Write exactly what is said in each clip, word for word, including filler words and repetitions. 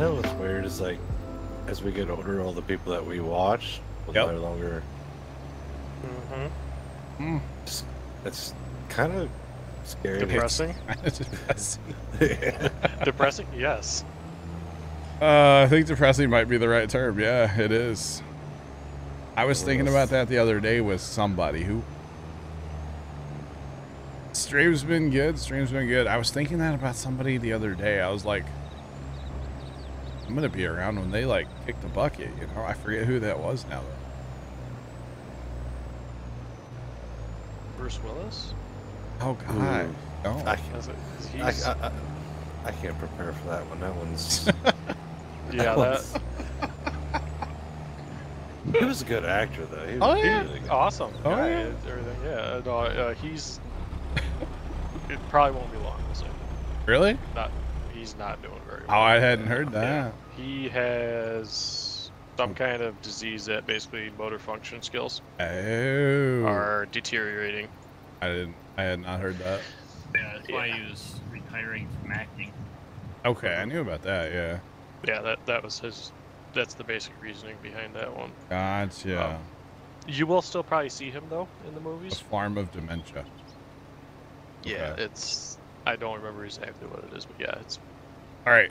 You know what's weird is, like, as we get older, all the people that we watch will yep. no longer. Mm-hmm. Mm. It's, it's kind of scary. Depressing. Depressing. Yeah. Depressing. Yes. Uh, I think depressing might be the right term. Yeah, it is. I was thinking about that the other day with somebody who. Stream's been good. Stream's been good. I was thinking that about somebody the other day. I was like, I'm gonna be around when they like kick the bucket. You know, I forget who that was now. Bruce Willis. Oh God. Ooh. Oh. I can't. He's... I, I, I, I can't prepare for that one. That one's. Yeah. That. One's... He was a good actor, though. He was oh yeah. Really good. Awesome. Oh yeah. yeah. Everything. Yeah. No, uh, he's. It probably won't be long. We'll see. Really? Not. He's not doing very well. Oh, I hadn't heard that. Yeah. He has some kind of disease that basically motor function skills oh. are deteriorating. I didn't. I had not heard that. Yeah, that's why yeah. he was retiring from acting. Okay, I knew about that. Yeah. Yeah, that that was his. That's the basic reasoning behind that one. Gotcha. Um, you will still probably see him though in the movies. A form of dementia. Yeah, okay. It's. I don't remember exactly what it is, but yeah, it's. All right,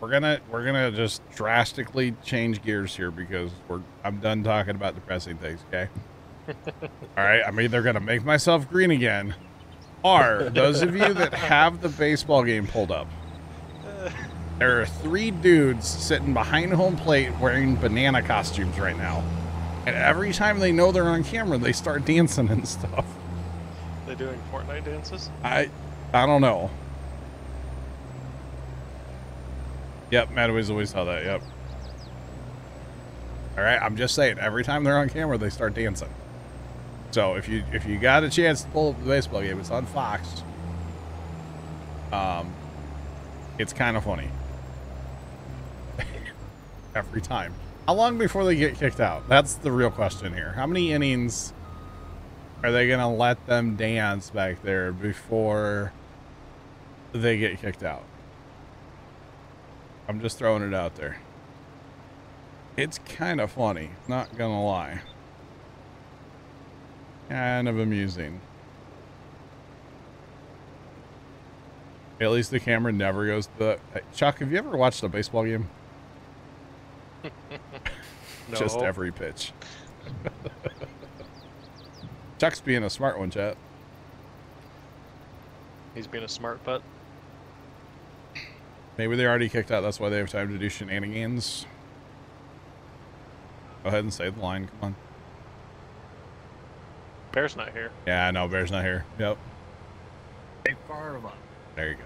we're gonna we're gonna just drastically change gears here because we're I'm done talking about depressing things. Okay. All right, I'm either gonna make myself green again, or those of you that have the baseball game pulled up. There are three dudes sitting behind home plate wearing banana costumes right now. And every time they know they're on camera, they start dancing and stuff. They're doing Fortnite dances? I I don't know. Yep, Madway's always saw that, yep. Alright, I'm just saying, every time they're on camera, they start dancing. So if you if you got a chance to pull up the baseball game, it's on Fox. Um, it's kind of funny. Every time. How long before they get kicked out? That's the real question here. How many innings are they going to let them dance back there before they get kicked out? I'm just throwing it out there. It's kind of funny, not going to lie. Kind of amusing. At least the camera never goes to the... Hey, Chuck, have you ever watched a baseball game? No. Just every pitch. Chuck's being a smart one, chat. He's being a smart butt. Maybe they're already kicked out. That's why they have time to do shenanigans. Go ahead and say the line. Come on. Bear's not here. Yeah, no, Bear's not here. Yep. They fire him up. There you go.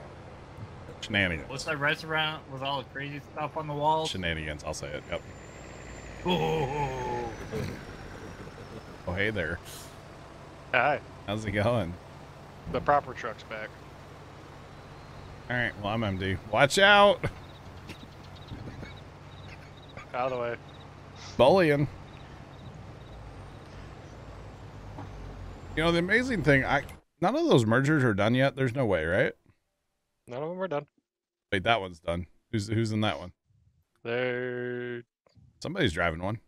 Shenanigans. What's that restaurant with all the crazy stuff on the wall? Shenanigans, I'll say it. Yep. Oh, oh hey there. Hi. How's it going? The proper truck's back. All right, well, I'm M D. Watch out! Out of the way. Bullying. You know, the amazing thing, I none of those mergers are done yet. There's no way, right? None of them are done. Wait, that one's done. Who's who's in that one? There. Somebody's driving one.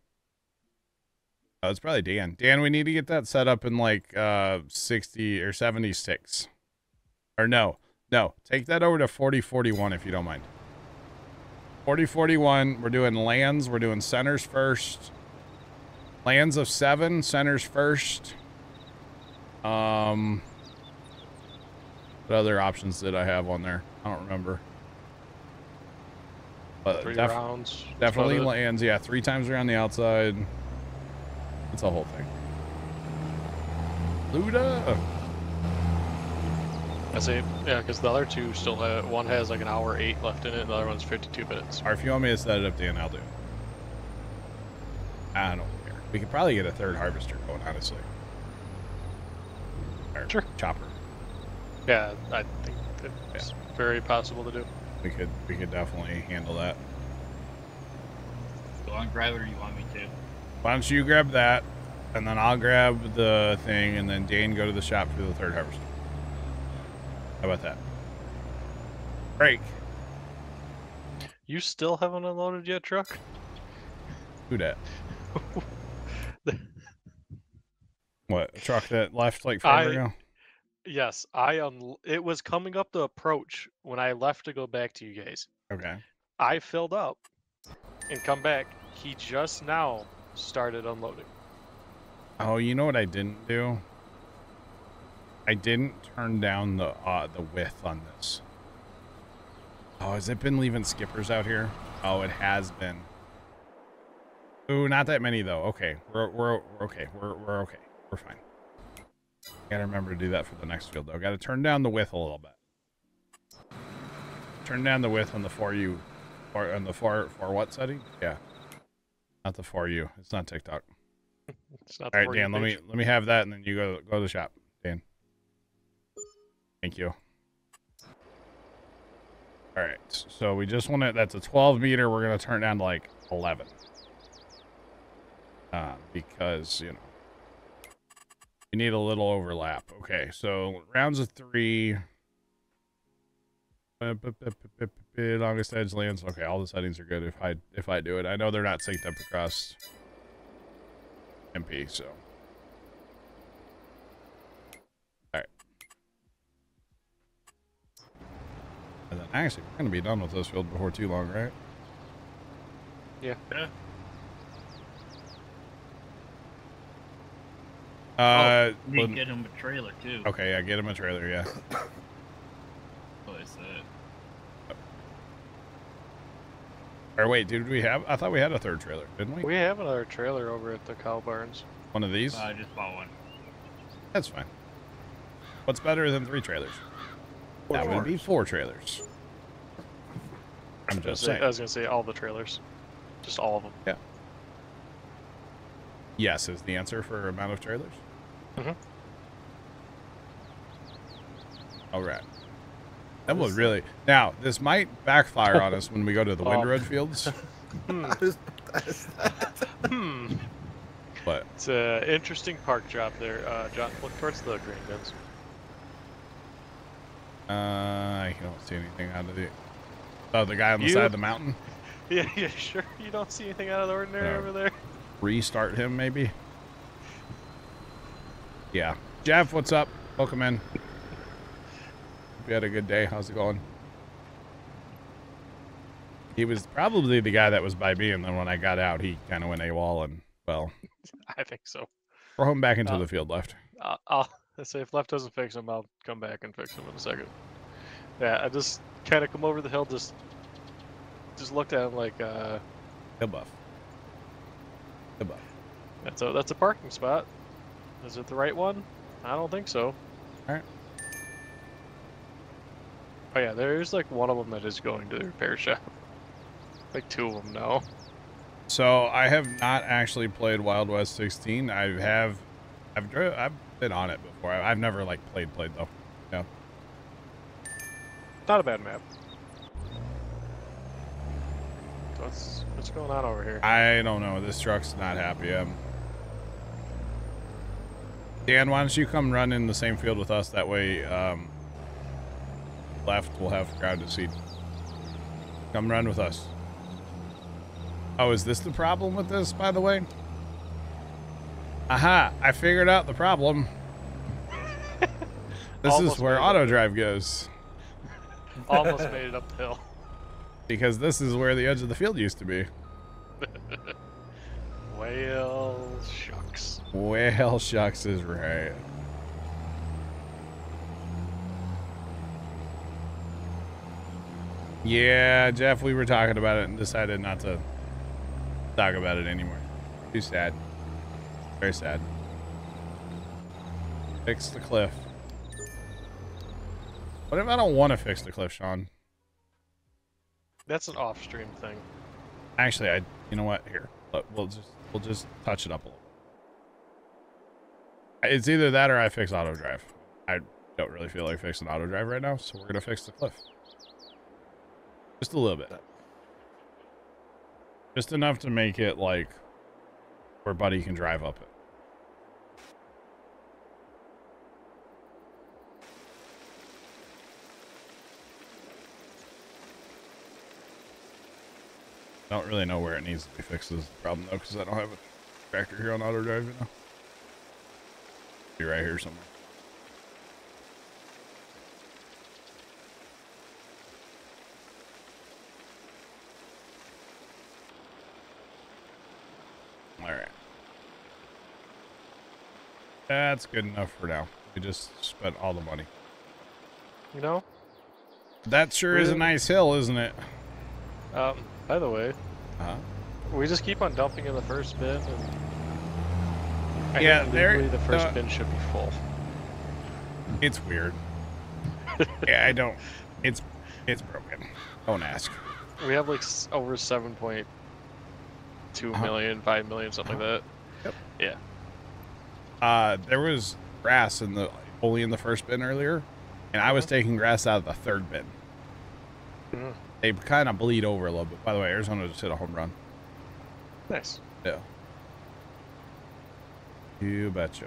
Oh, it's probably Dan. Dan, we need to get that set up in like uh sixty or seventy-six. Or no, no. Take that over to forty forty-one if you don't mind. forty forty-one. We're doing lands. We're doing centers first. Lands of seven. Centers first. Um. What other options did I have on there? I don't remember. But three def rounds. Definitely lands. Yeah, three times around the outside. It's a whole thing. Luda. I say, yeah, because the other two still have. One has like an hour eight left in it, and the other one's fifty-two minutes. Or if you want me to set it up, Dan, I'll do it. I don't care. We could probably get a third harvester going, honestly. Or sure. Chopper. Yeah, I think it's yeah. very possible to do. We could, we could definitely handle that. Go on, grab it, or you want me to? Why don't you grab that, and then I'll grab the thing, and then Dane go to the shop for the third harvest. How about that? Break. You still haven't unloaded yet, truck? Who that? What, truck that left like forever I, ago? Yes, I un it was coming up the approach when I left to go back to you guys. Okay. I filled up and come back. He just now started unloading. Oh, you know what I didn't do? I didn't turn down the uh, the width on this. Oh, has it been leaving skippers out here? Oh, it has been. Ooh, not that many though. Okay, we're we're, we're okay. We're we're okay. We're fine. Gotta remember to do that for the next field though. Gotta turn down the width a little bit. Turn down the width on the for you, or on the for for what setting? Yeah, not the for you. It's not TikTok. It's not. All right, Dan. Let me let me have that, and then you go go to the shop, Dan. Thank you. All right, so we just want to. That's a twelve meter. We're gonna turn down to like eleven, uh, because you know. You need a little overlap. Okay, so rounds of three. Longest edge lands. Okay, all the settings are good if I if I do it. I know they're not synced up across M P, so. Alright. And then actually we're gonna be done with this field before too long, right? Yeah. Yeah. Uh, oh, we get him a trailer too. Okay, yeah, get him a trailer, yeah. Place that. Oh. Or wait, dude, we have? I thought we had a third trailer, didn't we? We have another trailer over at the cow barns. One of these? Uh, I just bought one. That's fine. What's better than three trailers? Four that trailers. Would be four trailers. I'm just saying. I was gonna say all the trailers, just all of them. Yeah. Yes is the answer for amount of trailers. Mm-hmm. All right. That was really... Now, this might backfire on us when we go to the oh. Windroad fields. Hmm. But it's an interesting park job there, uh, John. Look towards the green bins. Uh, I don't see anything out of the... Oh, the guy on the you... side of the mountain? Yeah, yeah, sure. You don't see anything out of the ordinary no. over there? Restart him, maybe? Yeah. Jeff, what's up? Welcome in. Hope you had a good day. How's it going? He was probably the guy that was by me, and then when I got out, he kind of went AWOL, and, well... I think so. We're home back into uh, the field left. Uh, I'll say if left doesn't fix him, I'll come back and fix him in a second. Yeah, I just kind of come over the hill, just... Just looked at him like, uh... Hill buff. Above. That's a that's a parking spot. Is it the right one? I don't think so. All right. Oh yeah, there's like one of them that is going to the repair shop. Like two of them now. So I have not actually played Wild West sixteen. I have, I've I've been on it before. I've never like played played though. Yeah. Not a bad map. What's, what's going on over here? I don't know. This truck's not happy. Um, Dan, why don't you come run in the same field with us? That way, um, left will have crowd to seed. Come run with us. Oh, is this the problem with this, by the way? Aha! I figured out the problem. This is where auto drive goes. Almost made it up the hill. Because this is where the edge of the field used to be. Well, shucks. Well, shucks is right. Yeah, Jeff, we were talking about it and decided not to talk about it anymore. Too sad. Very sad. Fix the cliff. What if I don't want to fix the cliff, Sean? That's an off-stream thing. Actually, I. You know what? Here, we'll just we'll just touch it up a little. It's either that or I fix auto drive. I don't really feel like fixing auto drive right now, so we're gonna fix the cliff. Just a little bit. Just enough to make it like where Buddy can drive up it. I don't really know where it needs to be fixed is the problem, though, because I don't have a tractor here on auto drive, you know. Be right here somewhere. Alright. That's good enough for now. We just spent all the money. You know? That sure really? is a nice hill, isn't it? Um, by the way, uh-huh. we just keep on dumping in the first bin. And I yeah, there. The first uh, bin should be full. It's weird. yeah, I don't. It's it's broken. Don't ask. We have like over seven point two uh-huh. million, five million, something uh-huh. like that. Yep. Yeah. Uh, there was grass in the only in the first bin earlier, and I was uh-huh. taking grass out of the third bin. Mm. They kind of bleed over a little bit. By the way, Arizona just hit a home run. Nice. Yeah. You betcha.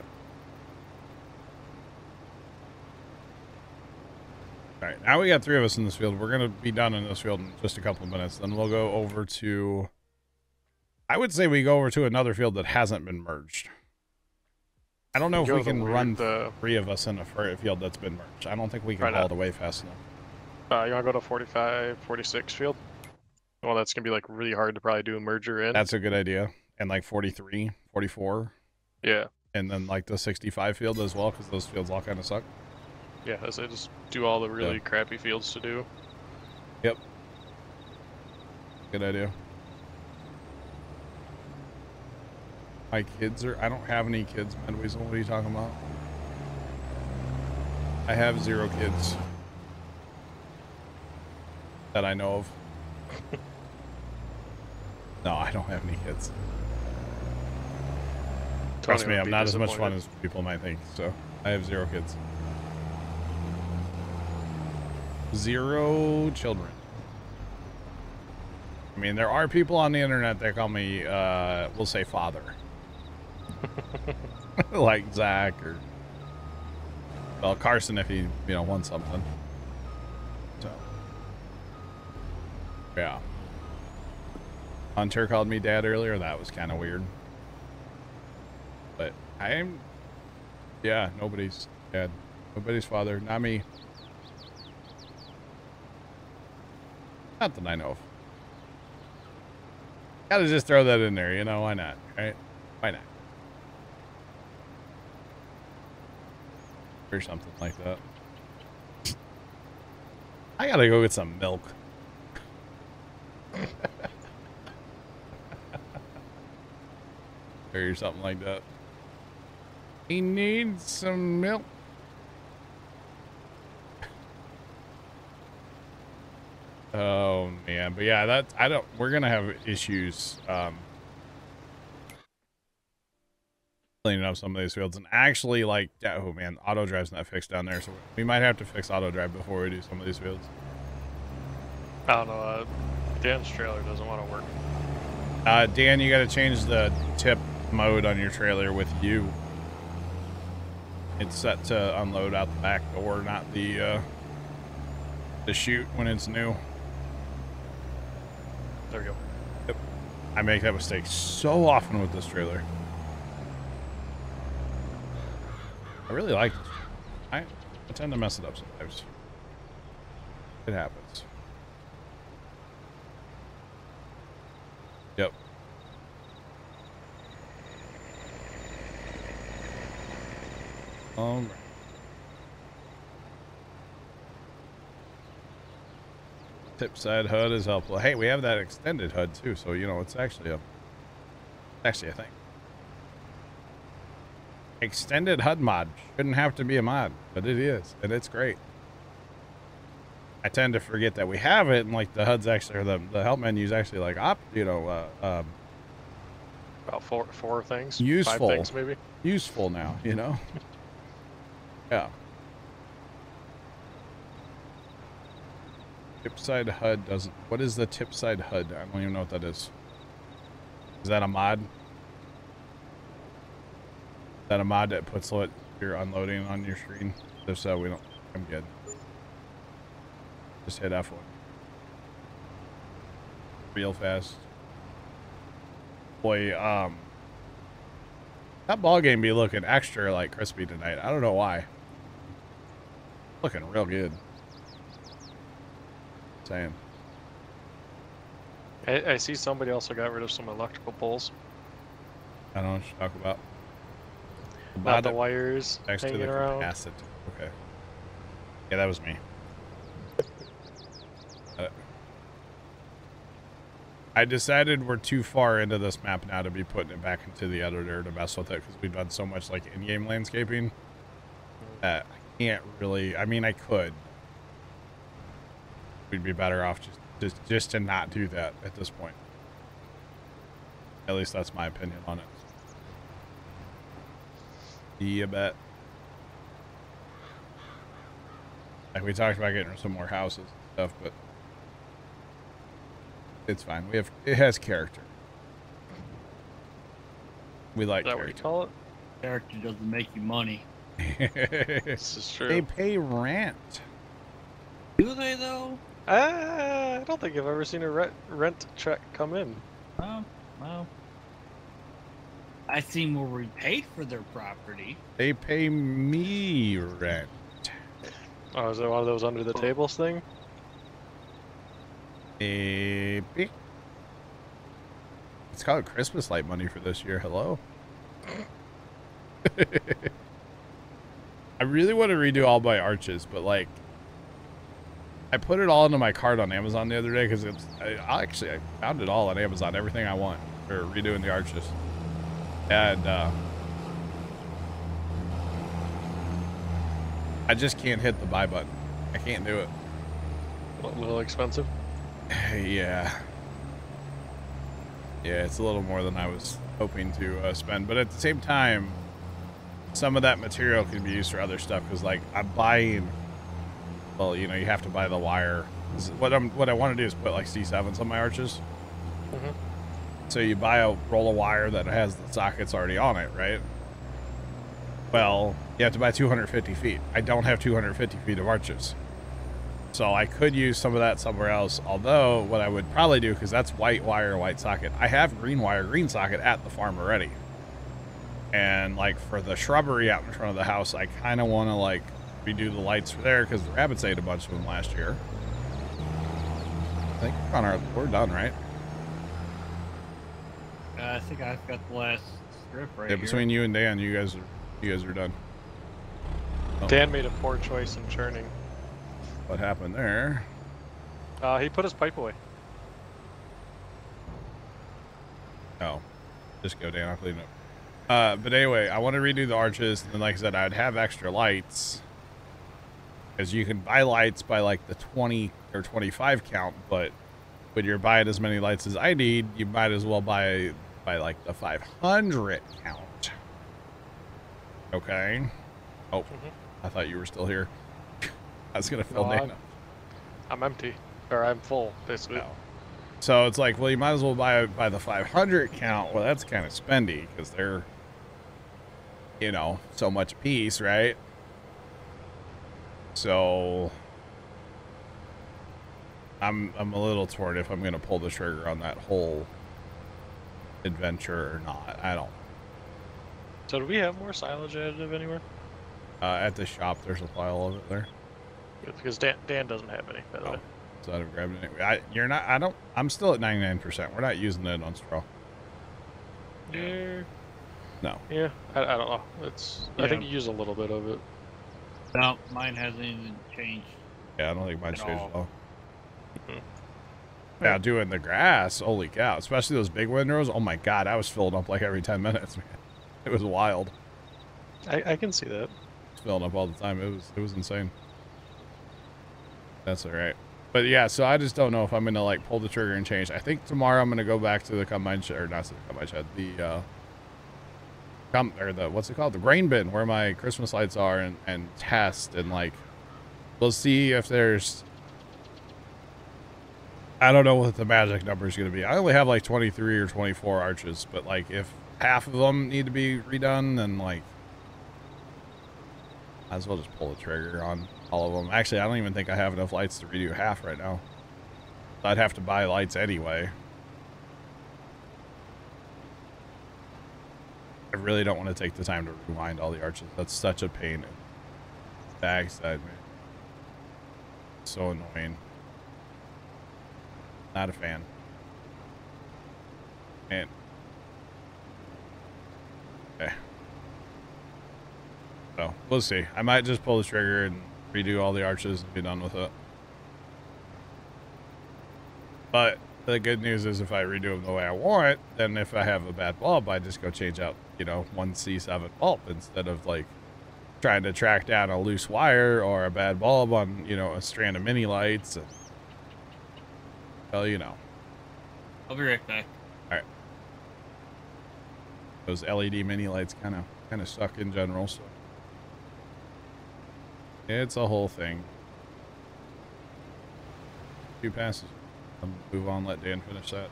All right, now we got three of us in this field. We're going to be done in this field in just a couple of minutes. Then we'll go over to... I would say we go over to another field that hasn't been merged. I don't know if we can run the... three of us in a field that's been merged. I don't think we can haul it away fast enough. Uh, you want to go to forty-five, forty-six field? Well, that's going to be like really hard to probably do a merger in. That's a good idea. And like forty-three, forty-four. Yeah. And then like the sixty-five field as well, because those fields all kind of suck. Yeah, I just do all the really yeah. crappy fields to do. Yep. Good idea. My kids are... I don't have any kids, man. What are you talking about? I have zero kids. That I know of. No, I don't have any kids. Trust me, I'm not as much fun as people might think, so I have zero kids. Zero children. I mean, there are people on the internet that call me, uh, we'll say father. Like Zach or... Well, Carson if he, you know, wants something. Yeah. Hunter called me dad earlier. That was kind of weird. But I am... Yeah, nobody's dad. Nobody's father. Not me. Not that I know of. Gotta just throw that in there, you know? Why not, right? Why not? Or something like that. I gotta go get some milk. Or something like that. He needs some milk. Oh man, but yeah, that I don't. We're gonna have issues um, cleaning up some of these fields, and actually, like, yeah, oh man, auto drive's not fixed down there, so we might have to fix auto drive before we do some of these fields. I don't know. Uh... Dan's trailer doesn't want to work. Uh, Dan, you got to change the tip mode on your trailer with you. It's set to unload out the back door, not the uh, the chute when it's new. There we go. Yep. I make that mistake so often with this trailer. I really like this. I, I tend to mess it up sometimes. It happens. Yep. All right. Tip side H U D is helpful. Hey, we have that extended H U D too, so you know it's actually a actually a thing. Extended H U D mod shouldn't have to be a mod, but it is, and it's great. I tend to forget that we have it, and like the H U D's actually, or the, the help menu's actually like op, you know, uh, um, about four, four things, useful, five things maybe, useful now, you know. Yeah. Tip side H U D doesn't. What is the tip side H U D? I don't even know what that is. Is that a mod? Is that a mod that puts what you're unloading on your screen? If so, we don't. I'm good. Just hit F one. Real fast. boy, um, that ball game be looking extra like crispy tonight. I don't know why. Looking real good. Same. I, I see somebody also got rid of some electrical poles. I don't know what you're talking about. About the wires next to the capacitor. Okay. Yeah, that was me. Uh, I decided we're too far into this map now to be putting it back into the editor to mess with it because we've done so much like in-game landscaping that I can't really. I mean, I could. We'd be better off just just just to not do that at this point. At least that's my opinion on it. Yeah, bet. Like we talked about getting some more houses and stuff, but it's fine. We have it has character. We like character. Is that what you call it? Character doesn't make you money. This is true. They pay rent. Do they though? Ah, I don't think I've ever seen a rent rent check come in. Oh, well. I seen where we paid for their property. They pay me rent. Oh, is that one of those under the tables thing? Maybe. It's called Christmas light money for this year. Hello. I really want to redo all my arches, but like, I put it all into my cart on Amazon the other day because it's. I, I actually I found it all on Amazon. Everything I want for redoing the arches. And uh, I just can't hit the buy button. I can't do it. A little expensive? Yeah. Yeah, it's a little more than I was hoping to uh, spend. But at the same time, some of that material can be used for other stuff. Because, like, I'm buying... Well, you know, you have to buy the wire. What, I'm, what I want to do is put, like, C sevens on my arches. Mm-hmm. So you buy a roll of wire that has the sockets already on it, right? Well, you have to buy two hundred fifty feet. I don't have two hundred fifty feet of arches. So I could use some of that somewhere else. Although what I would probably do, because that's white wire, white socket. I have green wire, green socket at the farm already. And like for the shrubbery out in front of the house, I kind of want to like redo the lights for there because the rabbits ate a bunch of them last year. I think we're, on our, we're done, right? I think I've got the last strip right yeah, here. Between you and Dan, you guys are you guys are done. Oh. Dan made a poor choice in churning. What happened there? Uh, he put his pipe away. Oh, just go, Dan. I'll clean it up. Uh, but anyway, I want to redo the arches, and like I said, I'd have extra lights because you can buy lights by like the twenty or twenty-five count, but when you're buying as many lights as I need, you might as well buy. By like the five hundred count. Okay. Oh, mm-hmm. I thought you were still here. I was gonna fill no, Dan I'm, up. I'm empty, or I'm full basically. No. So it's like, well, you might as well buy by the five hundred count. Well, that's kind of spendy because they're, you know, so much a piece, right? So I'm I'm a little torn if I'm gonna pull the trigger on that whole adventure or not. I don't. So do we have more silage additive anywhere? Uh, at the shop, there's a pile of it there. It's because Dan, Dan doesn't have any, by the oh, way. So I'd have grabbed it anyway. I, you're not, I don't, I'm still at ninety-nine percent. We're not using it on straw. Yeah. No. Yeah, I, I don't know. It's, yeah. I think you use a little bit of it. No, mine hasn't even changed. Yeah, I don't think mine changed all. at all. Mm-hmm. Now doing the grass, holy cow, especially those big windrows. Oh my god, I was filled up like every ten minutes, man. It was wild. I, I can see that. It's filling up all the time. It was it was insane. That's all right. But yeah, so I just don't know if I'm gonna like pull the trigger and change. I think tomorrow I'm gonna go back to the combine shed, or not to the combine shed, the uh com or the what's it called? The grain bin where my Christmas lights are and, and test and like we'll see if there's I don't know what the magic number is going to be. I only have like twenty-three or twenty-four arches, but like if half of them need to be redone, then like I as well just pull the trigger on all of them. Actually, I don't even think I have enough lights to redo half right now. I'd have to buy lights anyway. I really don't want to take the time to rewind all the arches. That's such a pain. Backside, man. So annoying. Not a fan. Man. Okay. So, we'll see. I might just pull the trigger and redo all the arches and be done with it. But the good news is if I redo them the way I want, then if I have a bad bulb, I just go change out, you know, one C seven bulb instead of, like, trying to track down a loose wire or a bad bulb on, you know, a strand of mini lights. And, well, you know. I'll be right back. All right. Those L E D mini lights kind of kind of suck in general, so it's a whole thing. Two passes. I'll move on, let Dan finish that.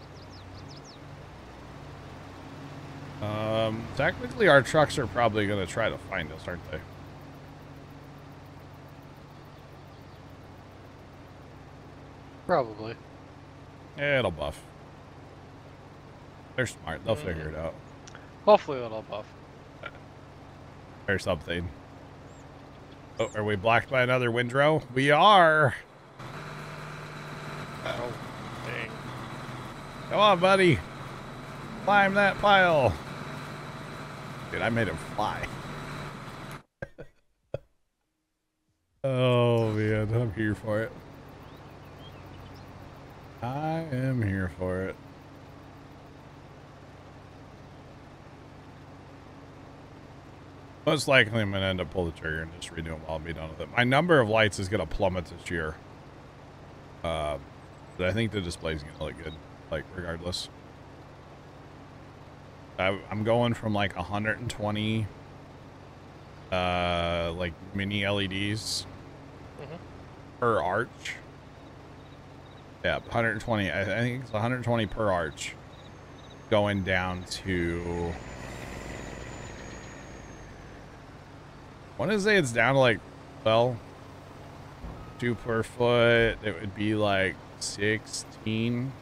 Um, technically our trucks are probably going to try to find us, aren't they? Probably. Yeah, it'll buff. They're smart. They'll mm. figure it out. Hopefully it'll buff. Or something. Oh, are we blocked by another windrow? We are! Oh, dang. Come on, buddy. Climb that pile. Dude, I made him fly. Oh, man. I'm here for it. I am here for it. Most likely, I'm going to end up pulling the trigger and just redo them all and be done with it. My number of lights is going to plummet this year. Uh, but I think the display's going to look good, like, regardless. I, I'm going from, like, one hundred twenty, uh, like, mini L E Ds mm-hmm. per arch. Yeah, one hundred twenty. I, I think it's one hundred twenty per arch. Going down to... I want to say it's down to like, well, two per foot. It would be like sixteen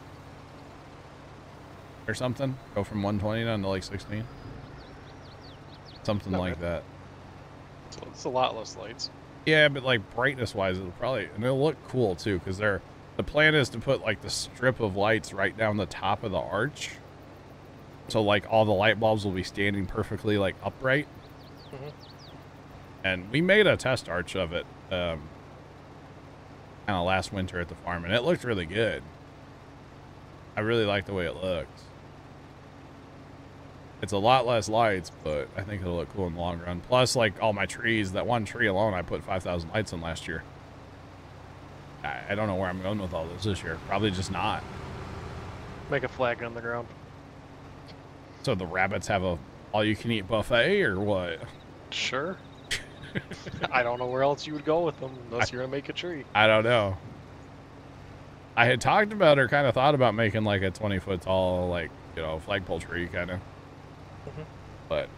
or something. Go from one twenty down to like sixteen. Something like that. So it's a lot less lights. Yeah, but like brightness wise, it'll probably, and it'll look cool too, because they're, the plan is to put like the strip of lights right down the top of the arch. So like all the light bulbs will be standing perfectly like upright. Mm-hmm. And we made a test arch of it um, kind of last winter at the farm, and it looked really good. I really liked the way it looked. It's a lot less lights, but I think it'll look cool in the long run. Plus, like, all my trees, that one tree alone, I put five thousand lights in last year. I, I don't know where I'm going with all this this year. Probably just not. Make a flag on the ground. So the rabbits have a all-you-can-eat buffet, or what? Sure. I don't know where else you would go with them unless I, you're gonna make a tree. I don't know. I had talked about or kind of thought about making like a twenty foot tall, like, you know, flagpole tree kind of. Mm-hmm. But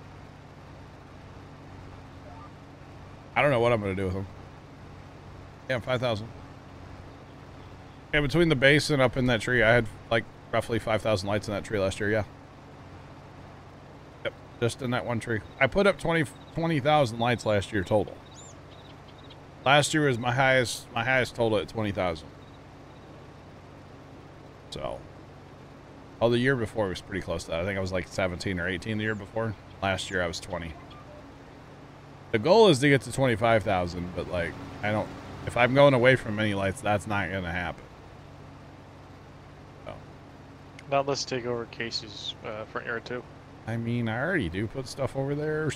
I don't know what I'm gonna do with them. Yeah, five thousand. Yeah, between the base and up in that tree, I had like roughly five thousand lights in that tree last year. Yeah. Just in that one tree. I put up twenty thousand lights last year total. Last year was my highest, my highest total at twenty thousand. So. Oh, the year before was pretty close to that. I think I was like seventeen or eighteen the year before. Last year I was twenty. The goal is to get to twenty-five thousand, but like, I don't, if I'm going away from many lights, that's not going to happen. So. Now let's take over Casey's uh, front yard too. I mean, I already do put stuff over there.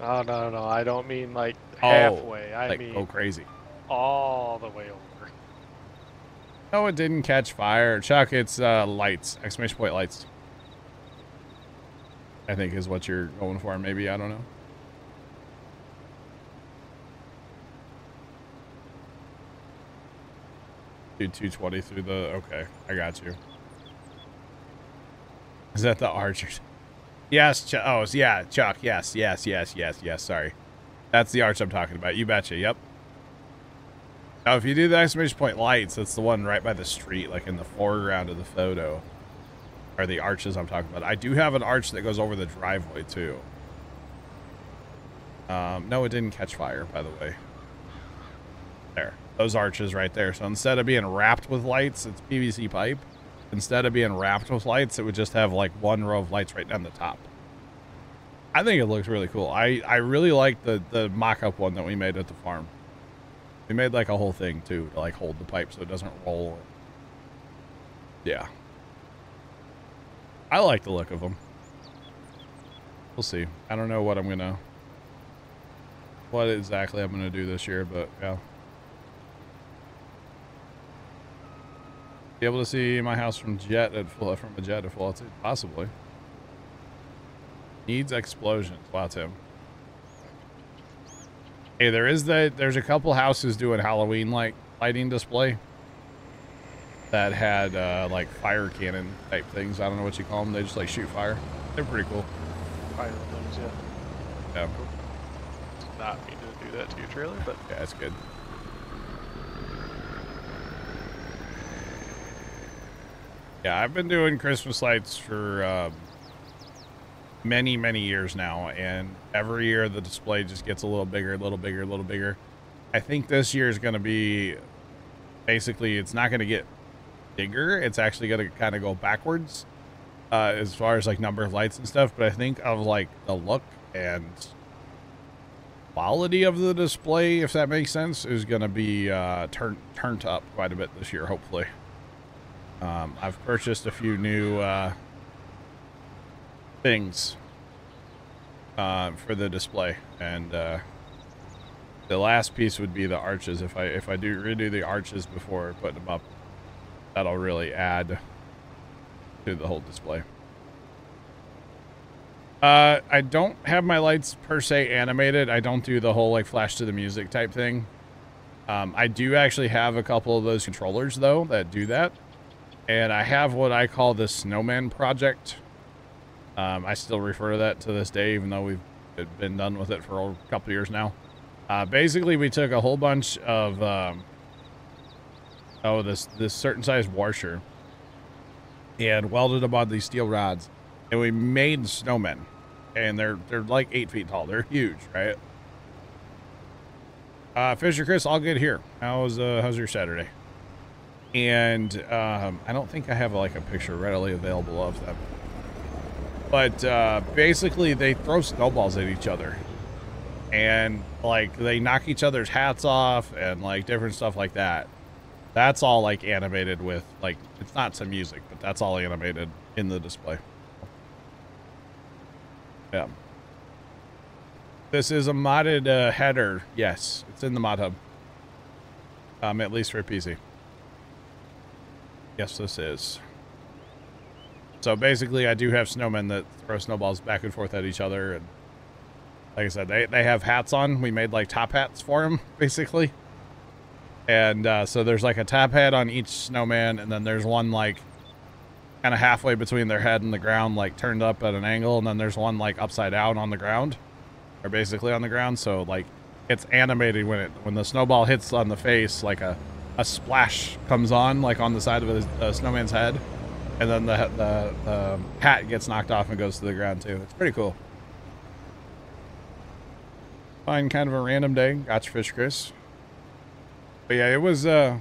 Oh, no, no, no. I don't mean like halfway. Oh, I like, mean, oh, crazy. All the way over. No, it didn't catch fire. Chuck, it's uh, lights. Exclamation point lights. I think is what you're going for, maybe. I don't know. Do two twenty through the... Okay, I got you. Is that the archers? Yes, Ch oh, yeah, Chuck, yes, yes, yes, yes, yes, sorry. That's the arch I'm talking about. You betcha, yep. Now, if you do the exclamation point lights, that's the one right by the street, like in the foreground of the photo. Or the arches I'm talking about. I do have an arch that goes over the driveway, too. Um, no, it didn't catch fire, by the way. There. Those arches right there. So instead of being wrapped with lights, it's P V C pipe. Instead of being wrapped with lights, it would just have like one row of lights right down the top. I think it looks really cool. I, I really like the, the mock-up one that we made at the farm. We made like a whole thing too, to like hold the pipe so it doesn't roll. Yeah. I like the look of them. We'll see. I don't know what I'm gonna, what exactly I'm gonna do this year, but yeah. Be able to see my house from jet at full, from a jet at full altitude, possibly. Needs explosions. Wow, Tim. Hey, there is that. There's a couple houses doing Halloween like lighting display that had uh, like fire cannon type things. I don't know what you call them. They just like shoot fire. They're pretty cool. Fire things, yeah. Yeah. Did not mean to do that to your trailer, but yeah, it's good. Yeah, I've been doing Christmas lights for um, many, many years now, and every year the display just gets a little bigger, a little bigger, a little bigger. I think this year is going to be, basically, it's not going to get bigger. It's actually going to kind of go backwards uh, as far as, like, number of lights and stuff, but I think of, like, the look and quality of the display, if that makes sense, is going to be uh, turn, turned up quite a bit this year, hopefully. Um, I've purchased a few new uh, things uh, for the display, and uh, the last piece would be the arches. If I if I do redo the arches before putting them up, that'll really add to the whole display. Uh, I don't have my lights per se animated. I don't do the whole like flash to the music type thing. Um, I do actually have a couple of those controllers though that do that. And I have what I call the snowman project. Um, I still refer to that to this day, even though we've been done with it for a couple years now. Uh, basically, we took a whole bunch of um, oh, this this certain size washer and welded them on these steel rods, and we made snowmen. And they're they're like eight feet tall. They're huge, right? Uh, Fisher Chris, all good here. How's uh, how's your Saturday? And um, I don't think I have like a picture readily available of them, but uh, basically they throw snowballs at each other, and like they knock each other's hats off and like different stuff like that. That's all like animated with like, it's not some music, but that's all animated in the display. Yeah. This is a modded uh, header. Yes, it's in the mod hub. Um, at least for P C. Yes, this is. So basically, I do have snowmen that throw snowballs back and forth at each other. And like I said, they, they have hats on. We made like top hats for them, basically. And uh, so there's like a top hat on each snowman. And then there's one like kind of halfway between their head and the ground, like turned up at an angle. And then there's one like upside down on the ground, or basically on the ground. So like it's animated when it when the snowball hits on the face, like a A splash comes on, like on the side of a, a snowman's head, and then the, the, the hat gets knocked off and goes to the ground too. It's pretty cool. Fine, kind of a random day. Gotcha, Fish Chris. But yeah, it was uh,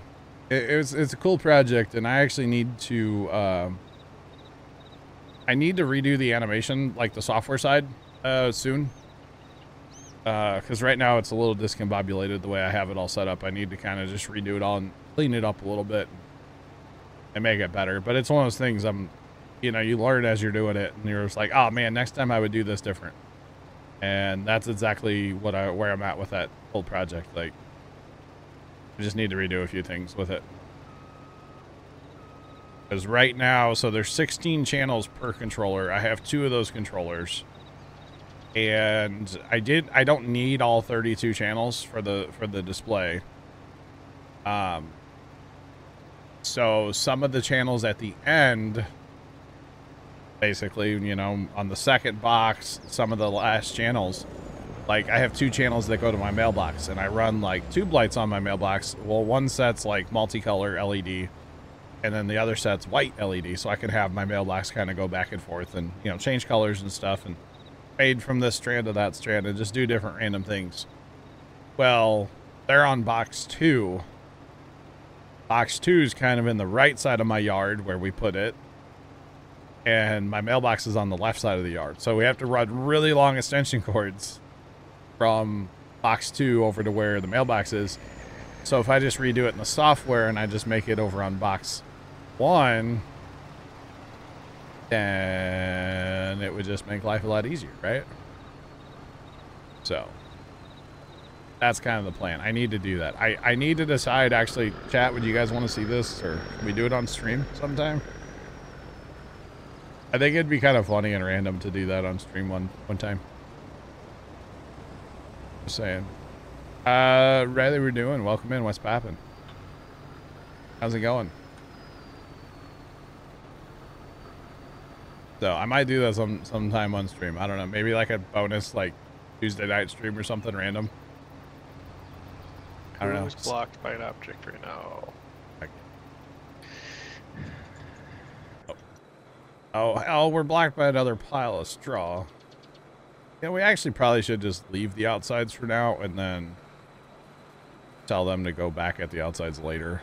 it, it was it's a cool project, and I actually need to uh, I need to redo the animation, like the software side, uh, soon. Because uh, right now it's a little discombobulated the way I have it all set up. I need to kind of just redo it all and clean it up a little bit and make it better. But it's one of those things, I'm, you know, you learn as you're doing it, and you're just like, oh man, next time I would do this different. And that's exactly what I where I'm at with that whole project. Like, I just need to redo a few things with it. Because right now, so there's sixteen channels per controller. I have two of those controllers. And I did. I don't need all thirty-two channels for the for the display. Um. So some of the channels at the end, basically, you know, on the second box, some of the last channels, like I have two channels that go to my mailbox, and I run like tube lights on my mailbox. Well, one set's like multicolor L E D, and then the other set's white L E D, so I can have my mailbox kind of go back and forth, and you know, change colors and stuff, and fade from this strand to that strand and just do different random things. Well, they're on box two. Box two is kind of in the right side of my yard where we put it. And my mailbox is on the left side of the yard. So we have to run really long extension cords from box two over to where the mailbox is. So if I just redo it in the software and I just make it over on box one, then it would just make life a lot easier, right? So that's kind of the plan. I need to do that. I, I need to decide, actually, chat, would you guys want to see this, or can we do it on stream sometime? I think it'd be kind of funny and random to do that on stream one, one time. Just saying. Uh, Riley, we're doing. Welcome in. What's poppin'? How's it going? So I might do that some sometime on stream. I don't know. Maybe like a bonus, like Tuesday night stream or something random. I don't know. It's blocked by an object right now. Oh, hell, we're blocked by another pile of straw. Yeah, we actually probably should just leave the outsides for now and then tell them to go back at the outsides later.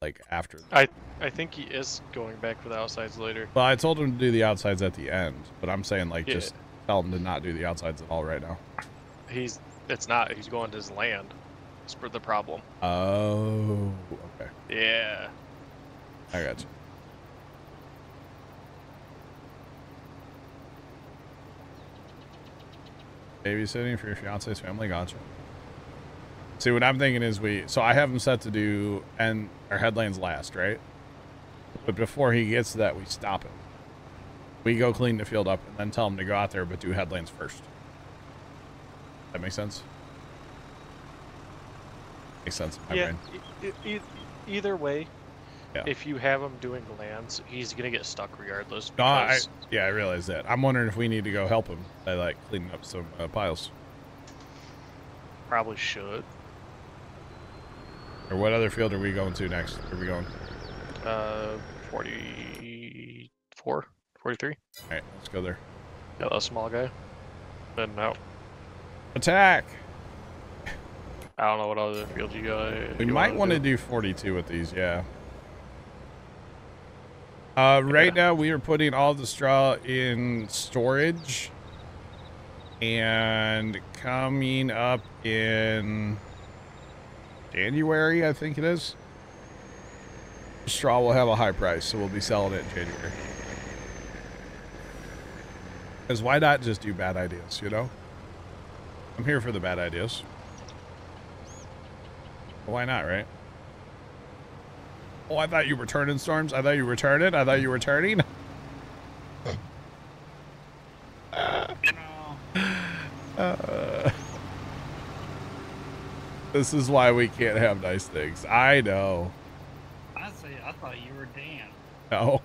Like, after. I, I think he is going back for the outsides later. Well, I told him to do the outsides at the end, but I'm saying, like, yeah. Just tell him to not do the outsides at all right now. He's, it's not, he's going to his land. It's for the problem. Oh, okay. Yeah. I got you. Babysitting for your fiance's family, gotcha. See, what I'm thinking is we, so I have him set to do and our headlands last, right? But before he gets to that, we stop him. We go clean the field up and then tell him to go out there, but do headlands first. That makes sense. Makes sense. My yeah. Brain. E e either way, yeah. If you have him doing lands, he's gonna get stuck regardless. No, I, yeah, I realize that. I'm wondering if we need to go help him by like cleaning up some uh, piles. Probably should. Or what other field are we going to next? Where are we going? Uh, forty-four, forty-three. All right, let's go there. Yeah, that small guy. Then out. Attack! I don't know what other field you got. We you might want to do. do forty-two with these, yeah. Uh, right yeah. Now we are putting all the straw in storage and coming up in January, I think it is. Straw will have a high price, so we'll be selling it in January. Because why not just do bad ideas, you know? I'm here for the bad ideas. But why not, right? Oh, I thought you were turning storms. I thought you were turning. I thought you were turning. uh, uh, this is why we can't have nice things. I know. I say, I thought you were Dan. No.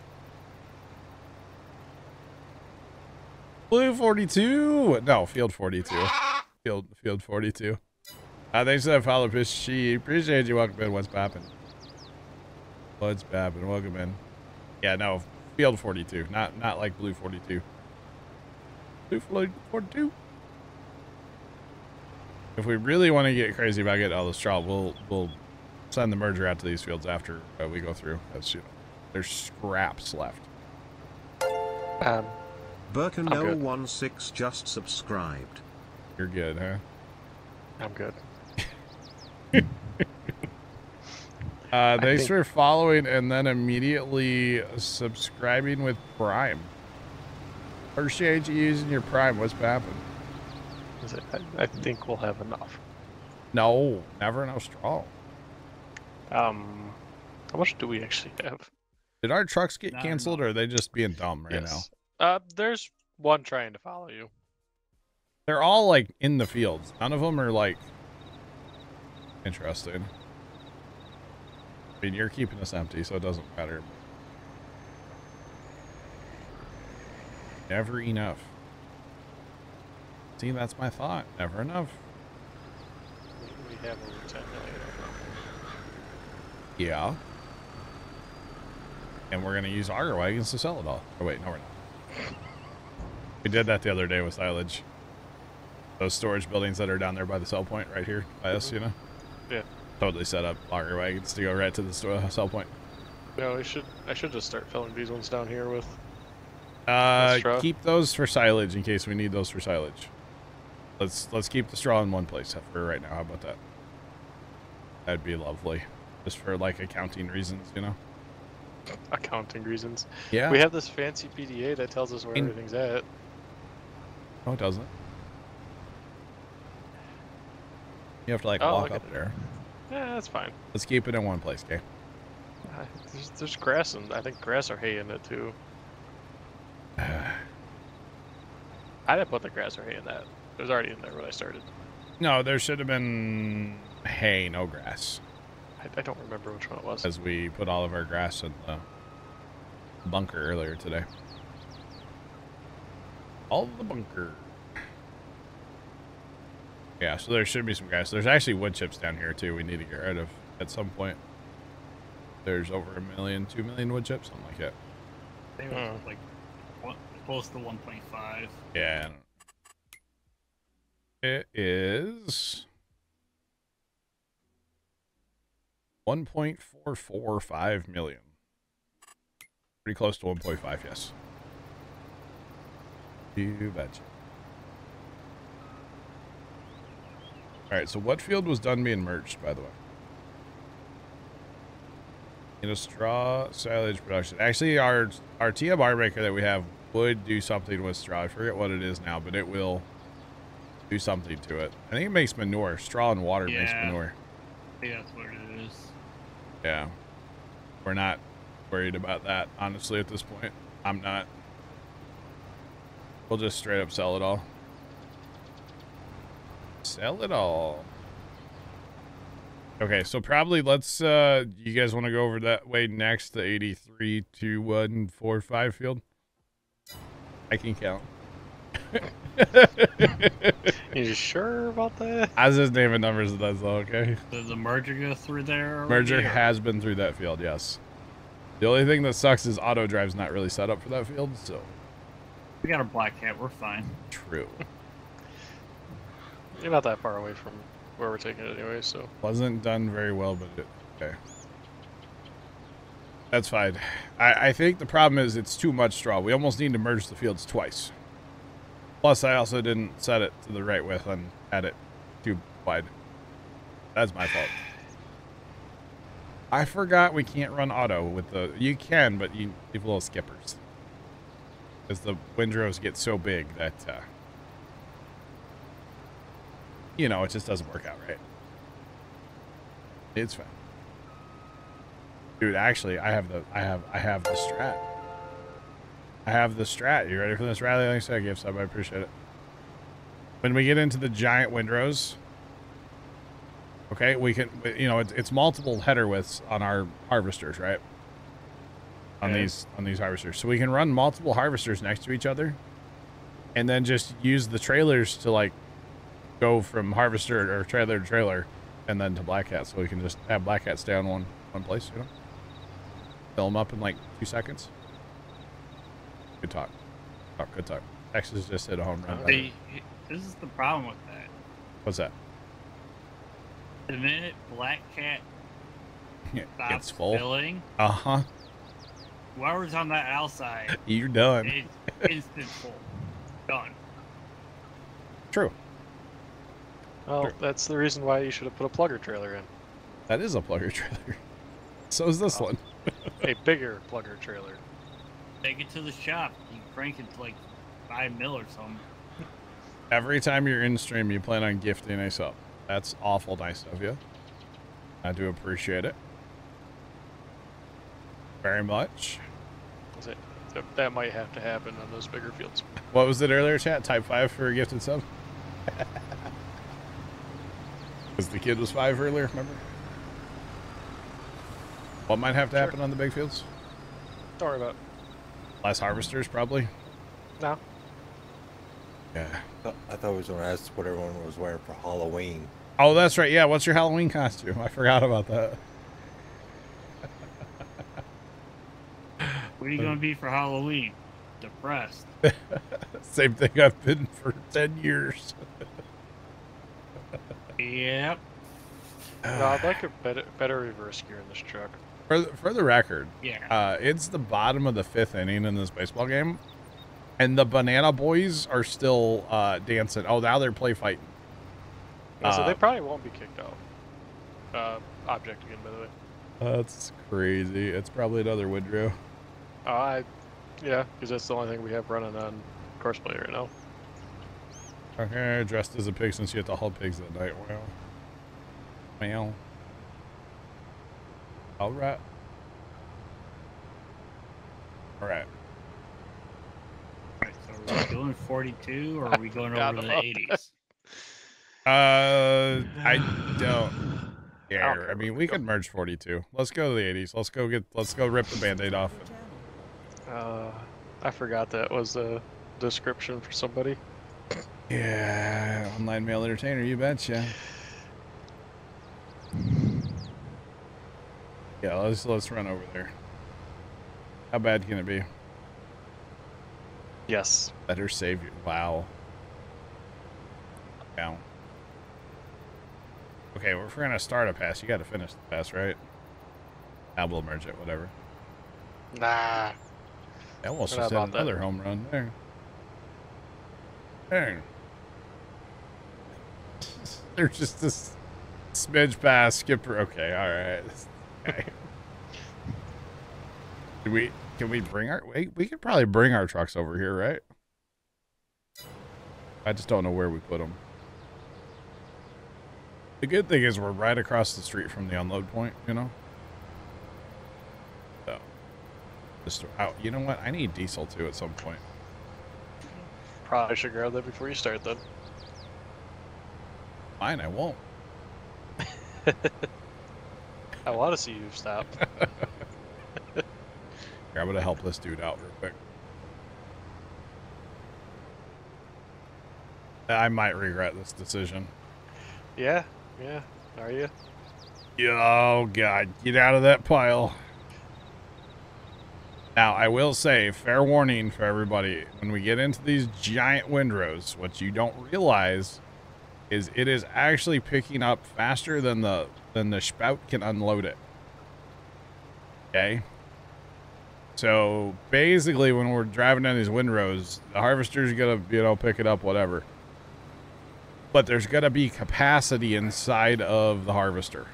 Blue forty-two. No, field forty-two. Field, field forty-two. Uh, thanks for that follow, Fish. She appreciate you. Welcome in. What's poppin'? Blood's babbin', welcome in. Yeah, no, field forty-two, not not like blue forty-two. Blue forty-two. If we really want to get crazy about getting all the straw, we'll we'll send the merger out to these fields after uh, we go through. That's, you know, there's scraps left. Um, Birkin zero one six just subscribed. You're good, huh? I'm good. Uh, thanks for following and then immediately subscribing with Prime. Appreciate you using your Prime. What's happening? I think we'll have enough. No, never enough straw. Um, how much do we actually have? Did our trucks get Not canceled enough. Or are they just being dumb right yes. now? Uh, there's one trying to follow you. They're all like in the fields. None of them are like interesting. I mean, you're keeping us empty, so it doesn't matter. Never enough. See, that's my thought. Never enough. We have over ten million. Yeah. And we're going to use auger wagons to sell it all. Oh, wait, no, we're not. We did that the other day with silage. Those storage buildings that are down there by the sell point right here by us, you know? Yeah. Totally set up logger wagons to go right to the store, sell point. No, I should I should just start filling these ones down here with Uh straw. Keep those for silage in case we need those for silage. Let's let's keep the straw in one place for right now, how about that? That'd be lovely. Just for like accounting reasons, you know? Accounting reasons. Yeah. We have this fancy P D A that tells us where in everything's at. Oh, it doesn't. You have to like oh, walk up there. Yeah, that's fine. Let's keep it in one place, okay? Uh, there's, there's grass and I think grass or hay in it too. I didn't put the grass or hay in that. It was already in there when I started. No, there should have been hay, no grass. I, I don't remember which one it was. As we put all of our grass in the bunker earlier today. All the bunker. Yeah, so there should be some grass. There's actually wood chips down here too we need to get rid of at some point. There's over a million, two million wood chips, something like that. They were uh, like one, close to one point five. Yeah. It is one point four four five million. Pretty close to one point five, yes. You betcha. All right, so what field was done being merged, by the way? You know, straw silage production. Actually, our our T M bar maker that we have would do something with straw. I forget what it is now, but it will do something to it. I think it makes manure. Straw and water yeah. makes manure. Yeah, that's what it is. Yeah, we're not worried about that honestly at this point. I'm not. We'll just straight up sell it all. Sell it all. Okay, so probably let's, uh, you guys want to go over that way next, the eighty-three, two, one, four, five field? I can count. You sure about that? I was just naming numbers, that's all, okay? Does the merger go through there? Merger here? Has been through that field, yes. The only thing that sucks is auto drive's not really set up for that field, so. We got a black hat, we're fine. True. You're not that far away from where we're taking it anyway, so. Wasn't done very well, but it, okay. That's fine. I, I think the problem is it's too much straw. We almost need to merge the fields twice. Plus, I also didn't set it to the right width and had it too wide. That's my fault. I forgot we can't run auto with the, you can, but you leave little skippers. Because the windrows get so big that, uh, you know, it just doesn't work out right. It's fine. Dude, actually, I have the I have I have the strat. I have the strat. You ready for this rally? Thanks for that gift sub. I appreciate it. When we get into the giant windrows, okay, we can, you know, it's, it's multiple header widths on our harvesters, right? On okay. these on these harvesters. So we can run multiple harvesters next to each other and then just use the trailers to like go from harvester or trailer to trailer and then to black hat, so we can just have black hats down one one place, you know, fill them up in like two seconds. Good talk, talk good talk. Texas just hit a home run. Hey, this is the problem with that. What's that? The minute black hat stops full filling, uh-huh whoever's on that outside, you're done. It's instant full. Done. True. Well, that's the reason why you should have put a plugger trailer in. That is a plugger trailer. So is this oh. one. A bigger plugger trailer. Take it to the shop. You crank it to like five mil or something. Every time you're in stream, you plan on gifting a sub. That's awful nice of you. I do appreciate it very much. Is it, that might have to happen on those bigger fields. What was it earlier, chat? Type five for a gifted sub? Because the kid was five earlier, remember? What might have to sure. happen on the big fields? Don't worry about it. Less harvesters, probably? No. Yeah. I thought we was going to ask what everyone was wearing for Halloween. Oh, that's right. Yeah, what's your Halloween costume? I forgot about that. What are you going to be for Halloween? depressed. Same thing I've been for ten years. Yep. No, I'd like a better, better reverse gear in this truck. For the, for the record, yeah. uh, it's the bottom of the fifth inning in this baseball game, and the Banana Boys are still uh, dancing. Oh, now they're play fighting. Yeah, uh, so they probably won't be kicked out. Uh, object again, by the way. That's crazy. It's probably another Woodrow. Uh, I, yeah, because that's the only thing we have running on course play right now. Okay, dressed as a pig since you had to haul pigs that night. Wow. Wow. All right. All right. All right. So are we doing forty-two, or are we going over to the eighties? Uh, I don't care. I mean, we could merge forty-two. Let's go to the eighties. Let's go get. Let's go rip the Band-Aid off. Uh, I forgot that was a description for somebody. Yeah, online male entertainer. You betcha. Yeah, let's let's run over there. How bad can it be? Yes. Better save you. Wow. Wow. Okay, well, if we're gonna start a pass, you got to finish the pass, right? I will merge it. Whatever. Nah. I almost just had another home run there. There. There's just this smidge pass skipper. Okay, all right. Okay. Did we can we bring our wait we could probably bring our trucks over here, right? I just don't know where we put them. The good thing is we're right across the street from the unload point, you know. So just out. You know what? I need diesel too at some point. Probably should grab that before you start then. Fine, I won't. I want to see you stop. Here, I'm going to help this dude out real quick. I might regret this decision. Yeah, yeah. Are you? Oh, God. Get out of that pile. Now, I will say, fair warning for everybody. When we get into these giant windrows, what you don't realize is it is actually picking up faster than the... then the spout can unload it. Okay. So basically when we're driving down these windrows, the harvester's gonna, you know, pick it up, whatever. But there's gonna be capacity inside of the harvester.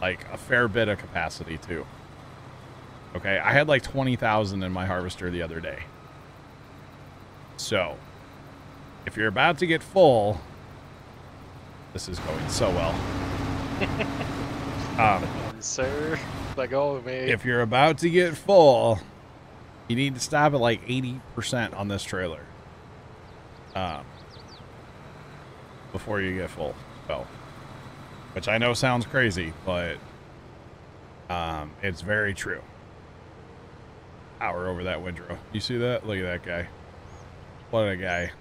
Like a fair bit of capacity too. Okay, I had like twenty thousand in my harvester the other day. So if you're about to get full, this is going so well. um, Sir, let go of me. If you're about to get full, you need to stop at like eighty percent on this trailer um, before you get full. So, which I know sounds crazy, but um, it's very true. Power over that windrow. You see that? Look at that guy. What a guy.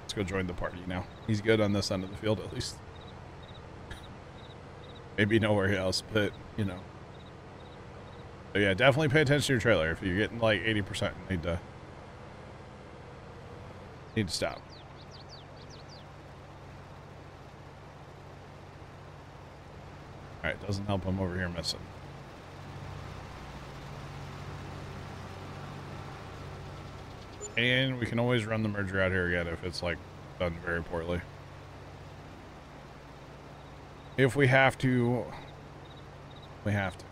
Let's go join the party now. He's good on this end of the field, at least. Maybe nowhere else, but, you know. So, yeah, definitely pay attention to your trailer. If you're getting, like, eighty percent, you need to... need to stop. Alright, doesn't help. I'm over here missing. And we can always run the merger out here again if it's, like, done very poorly. If we have to, we have to.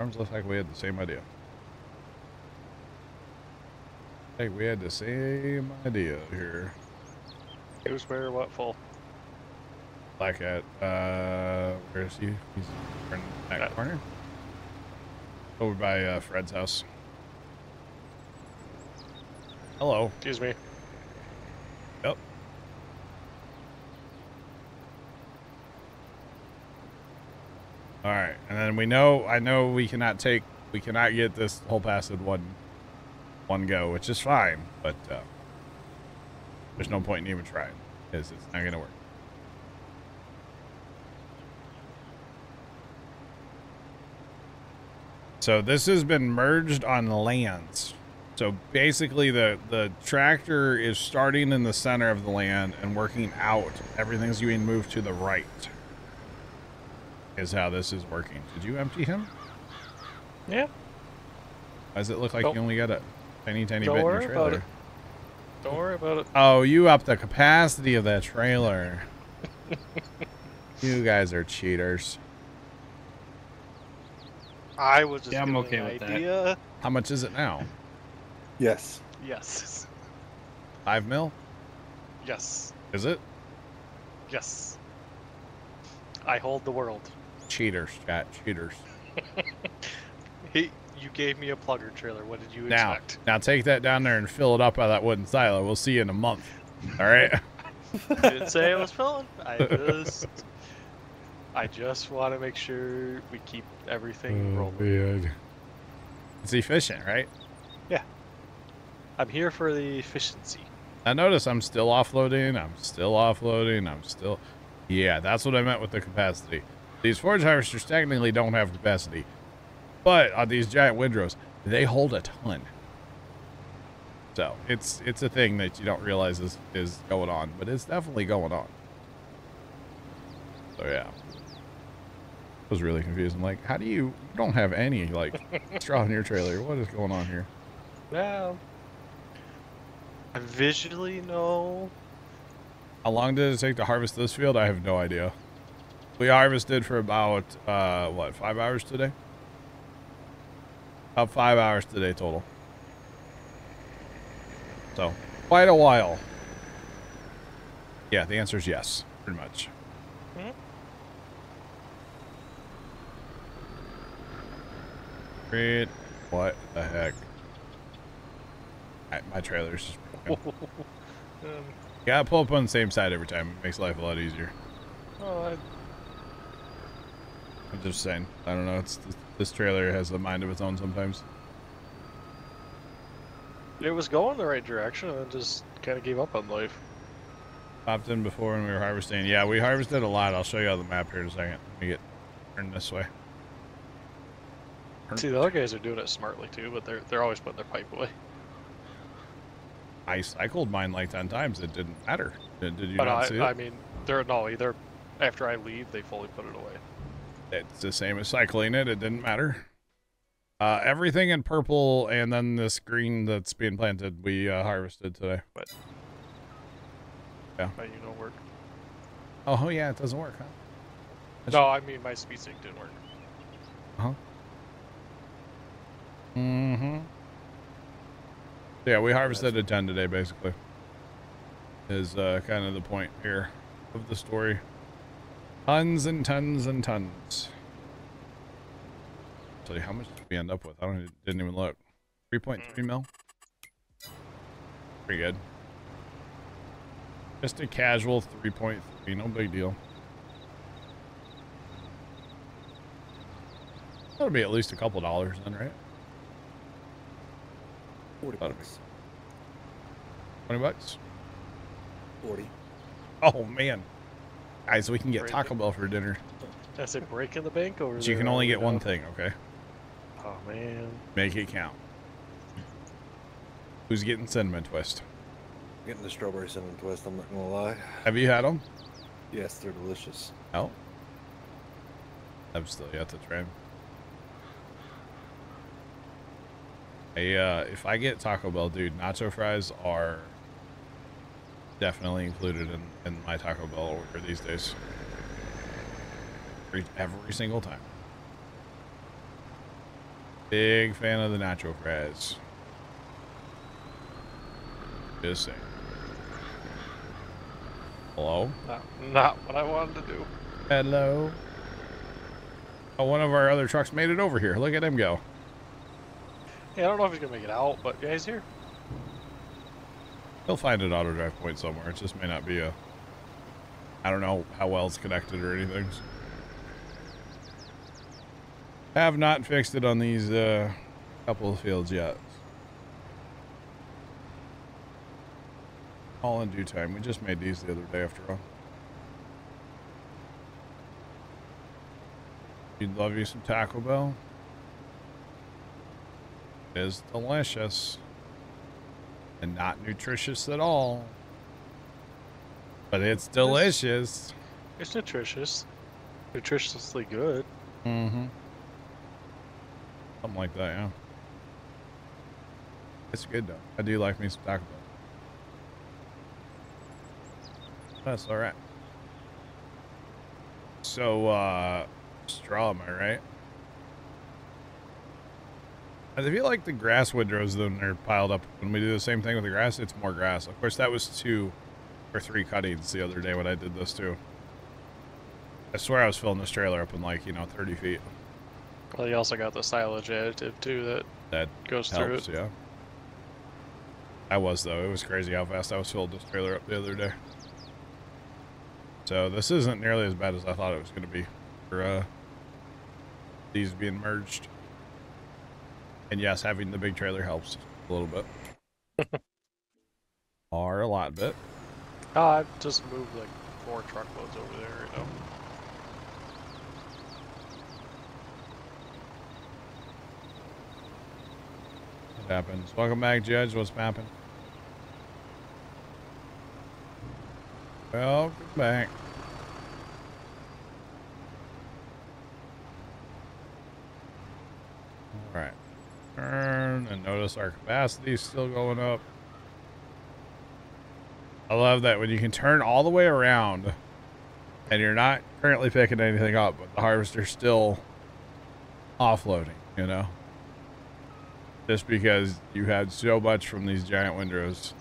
Arms looks like we had the same idea. Hey, we had the same idea here. Who's where, what, full? Black at, uh, where is he? He's in that uh, corner. Over by uh, Fred's house. Hello. Excuse me. Yep. All right, and then we know. I know we cannot take. We cannot get this whole pass in one, one go, which is fine. But uh, there's no point in even trying, because it's not gonna work. So this has been merged on lands. So basically the, the tractor is starting in the center of the land and working out. Everything's being moved to the right is how this is working. Did you empty him? Yeah. Why does it look like don't, you only got a tiny, tiny bit in your trailer? Don't worry about it. Oh, you upped the capacity of that trailer. You guys are cheaters. I was just yeah, I'm okay with idea. That. How much is it now? Yes. Yes. Five mil? Yes. Is it? Yes. I hold the world. Cheaters, Scott. Cheaters. Hey, you gave me a plugger trailer. What did you now, expect? Now take that down there and fill it up by that wooden silo. We'll see you in a month. All right? I didn't say I was filling. I just... I just want to make sure we keep everything oh, rolling. Weird. It's efficient, right? Yeah. I'm here for the efficiency. I notice I'm still offloading. I'm still offloading. I'm still... Yeah, that's what I meant with the capacity. These forage harvesters technically don't have capacity. But on these giant windrows, they hold a ton. So it's it's a thing that you don't realize is, is going on. But it's definitely going on. So, yeah. I was really confused. I'm like, how do you, you don't have any, like, straw in your trailer? What is going on here? Well, I visually know. How long did it take to harvest this field? I have no idea. We harvested for about, uh, what, five hours today? About five hours today total. So, quite a while. Yeah, the answer is yes, pretty much. Mm-hmm. What the heck? My trailer's just... um, yeah, I pull up on the same side every time. It makes life a lot easier. Oh, I... I'm just saying. I don't know. It's this trailer has a mind of its own sometimes. It was going the right direction and just kind of gave up on life. Popped in before when we were harvesting. Yeah, we harvested a lot. I'll show you on the map here in a second. Let me get turned this way. See, the other guys are doing it smartly too, but they're they're always putting their pipe away. I cycled mine like ten times. It didn't matter. Did, did you but not I, see it? I mean, they're no, either after I leave, they fully put it away. It's the same as cycling it. It didn't matter. Uh, everything in purple and then this green that's being planted, we uh, harvested today. But yeah, but you don't work. Oh yeah, it doesn't work, huh? That's no, I mean my speed sync didn't work. Uh huh. Mm-hmm. Yeah, we harvested a ton today, basically. Is uh, kind of the point here of the story. Tons and tons and tons. Actually, how much did we end up with? I don't, didn't even look. three point three mil. Pretty good. Just a casual three point three, no big deal. That'll be at least a couple dollars then, right? forty bucks. twenty bucks? forty. Oh, man. Guys, we can get Taco Bell for dinner. That's a break in the bank over there. But you can only get one thing, okay? Oh, man. Make it count. Who's getting cinnamon twist? I'm getting the strawberry cinnamon twist, I'm not going to lie. Have you had them? Yes, they're delicious. Oh? I'm still yet to try them. I, uh, if I get Taco Bell, dude, nacho fries are definitely included in, in my Taco Bell order these days. Every, every single time. Big fan of the nacho fries. Just saying. Hello? Not, not what I wanted to do. Hello? Oh, one of our other trucks made it over here. Look at him go. Yeah, I don't know if he's going to make it out, but yeah, he's here. He'll find an auto drive point somewhere. It just may not be a... I don't know how well it's connected or anything. Have not fixed it on these uh, couple of fields yet. All in due time. We just made these the other day after all. You'd love you some Taco Bell? is delicious and not nutritious at all, but it's delicious. It's, it's nutritious, nutritiously good. Mm-hmm. Something like that, yeah. It's good though. I do like me some Taco Bell. That's all right. So, uh, straw, am I right? I feel like the grass windrows, then they're piled up. When we do the same thing with the grass, it's more grass. Of course, that was two or three cuttings the other day when I did this too. I swear I was filling this trailer up in like, you know, thirty feet. Well, you also got the silage additive too that that goes helps, through it. Yeah. I was though. It was crazy how fast I was filling this trailer up the other day. So this isn't nearly as bad as I thought it was going to be for uh, these being merged. And yes, having the big trailer helps a little bit. Or a lot bit. Oh, I've just moved like four truckloads over there right now. It happens. Welcome back, Judge. What's mapping? Welcome back. All right. Turn and notice our capacity is still going up. I love that when you can turn all the way around and you're not currently picking anything up, but the harvester's still offloading, you know, just because you had so much from these giant windrows.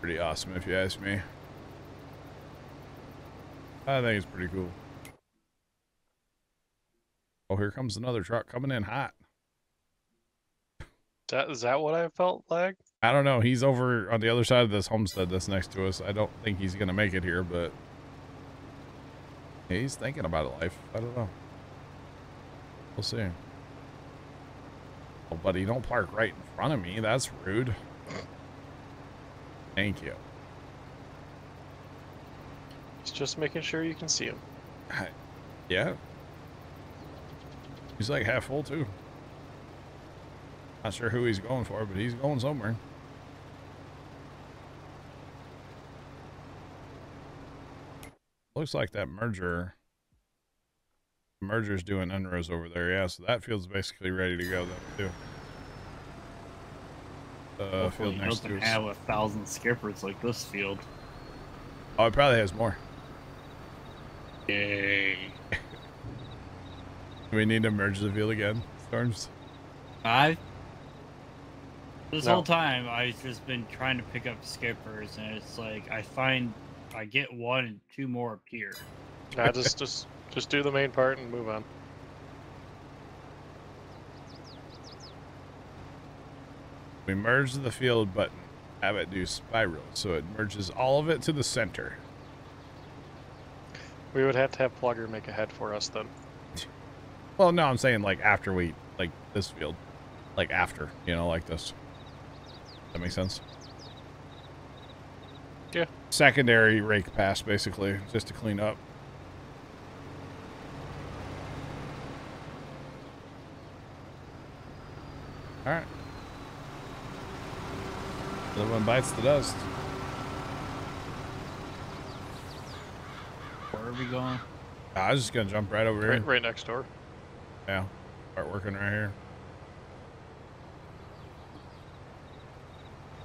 Pretty awesome if you ask me. I think it's pretty cool. Oh, here comes another truck coming in hot. That, is that what I felt like? I don't know. He's over on the other side of this homestead that's next to us. I don't think he's going to make it here, but he's thinking about life. I don't know. We'll see. Oh, buddy, don't park right in front of me. That's rude. Thank you. He's just making sure you can see him. I, yeah. He's like half full, too. Not sure who he's going for, but he's going somewhere. Looks like that merger. Merger's doing Enros over there, yeah. So that field's basically ready to go, though, too. Uh, field next to us. It doesn't have a thousand skippers like this field. Oh, it probably has more. Yay! Do we need to merge the field again, Storms? I. This no. whole time, I've just been trying to pick up skippers, and it's like I find I get one and two more appear. I just just just do the main part and move on. We merge the field button, have it do spiral, so it merges all of it to the center. We would have to have Plugger make a head for us then. Well, no, I'm saying like after we like this field, like after you know, like this. That makes sense. Yeah. Secondary rake pass, basically, just to clean up. All right. Another one bites the dust. Where are we going? I was just gonna jump right over right, here. Right next door. Yeah. Start working right here.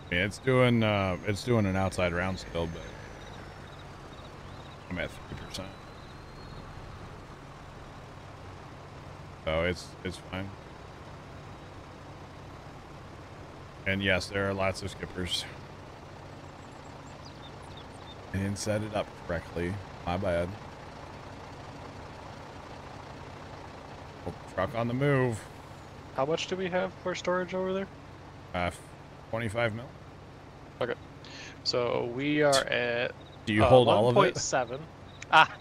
Yeah, it's doing uh, it's doing an outside round still, but I'm at fifty percent. So it's it's fine. And yes, there are lots of skippers. I didn't set it up correctly. My bad. Oh, truck on the move. How much do we have for storage over there? Uh, twenty-five mil. Okay. So we are at. Do you uh, hold all of it? one point seven. Ah,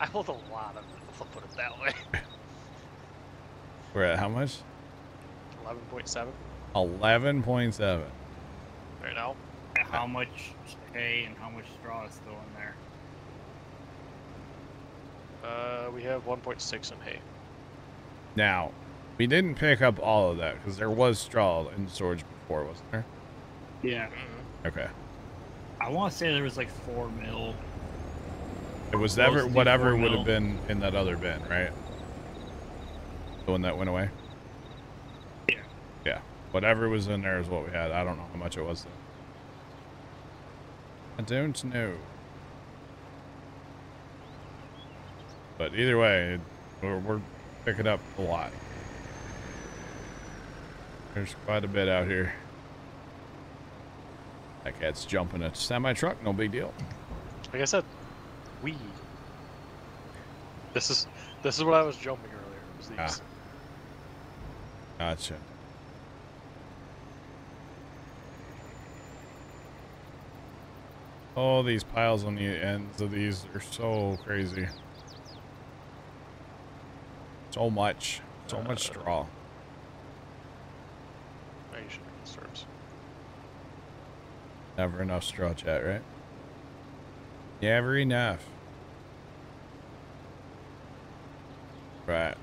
I hold a lot of it. I'll put it that way. We're at how much? eleven point seven. eleven point seven. Right now. How much hay and how much straw is still in there? Uh, we have one point six in hay. Now, We didn't pick up all of that because there was straw in storage before, wasn't there? Yeah. Okay. I want to say there was like four mil. It was ever, whatever would have been in that other bin, right? The one that went away? Yeah. Yeah. Whatever was in there is what we had. I don't know how much it was, though. I don't know. But either way, we're, we're picking up a lot. There's quite a bit out here. That cat's jumping a semi-truck, no big deal. Like I said, we. This is this is what I was jumping earlier. Was these. Ah. Gotcha. Oh, these piles on the ends of these are so crazy. So much, so much straw. I should make the serves. Never enough straw, chat, right? Never enough. Right.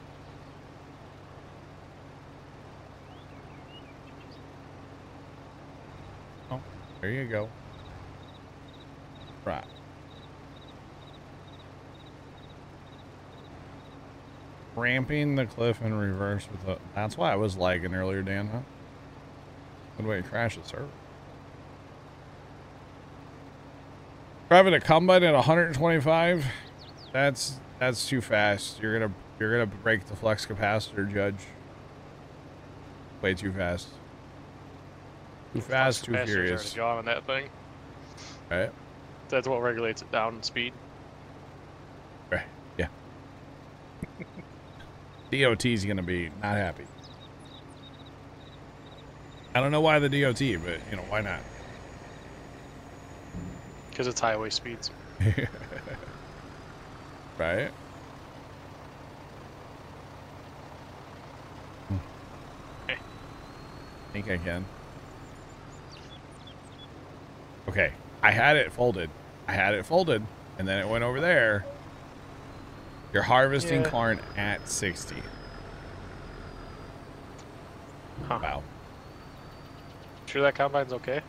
Oh, there you go. Right. Ramping the cliff in reverse with a... That's why I was lagging earlier, Dan, huh? Good way to crash the server. Driving a combine at one twenty-five. That's that's too fast. You're gonna you're gonna break the flex capacitor, Judge. Way too fast. Too fast, too furious. Gone on that thing. Right. That's what regulates it down in speed. Right. Yeah. D O T's gonna be not happy. I don't know why the D O T, but you know, why not? Because it's highway speeds. Right? Okay. I think I can. Okay. I had it folded. I had it folded, and then it went over there. You're harvesting yeah. corn at sixty. Huh. Wow. Sure that combine's okay?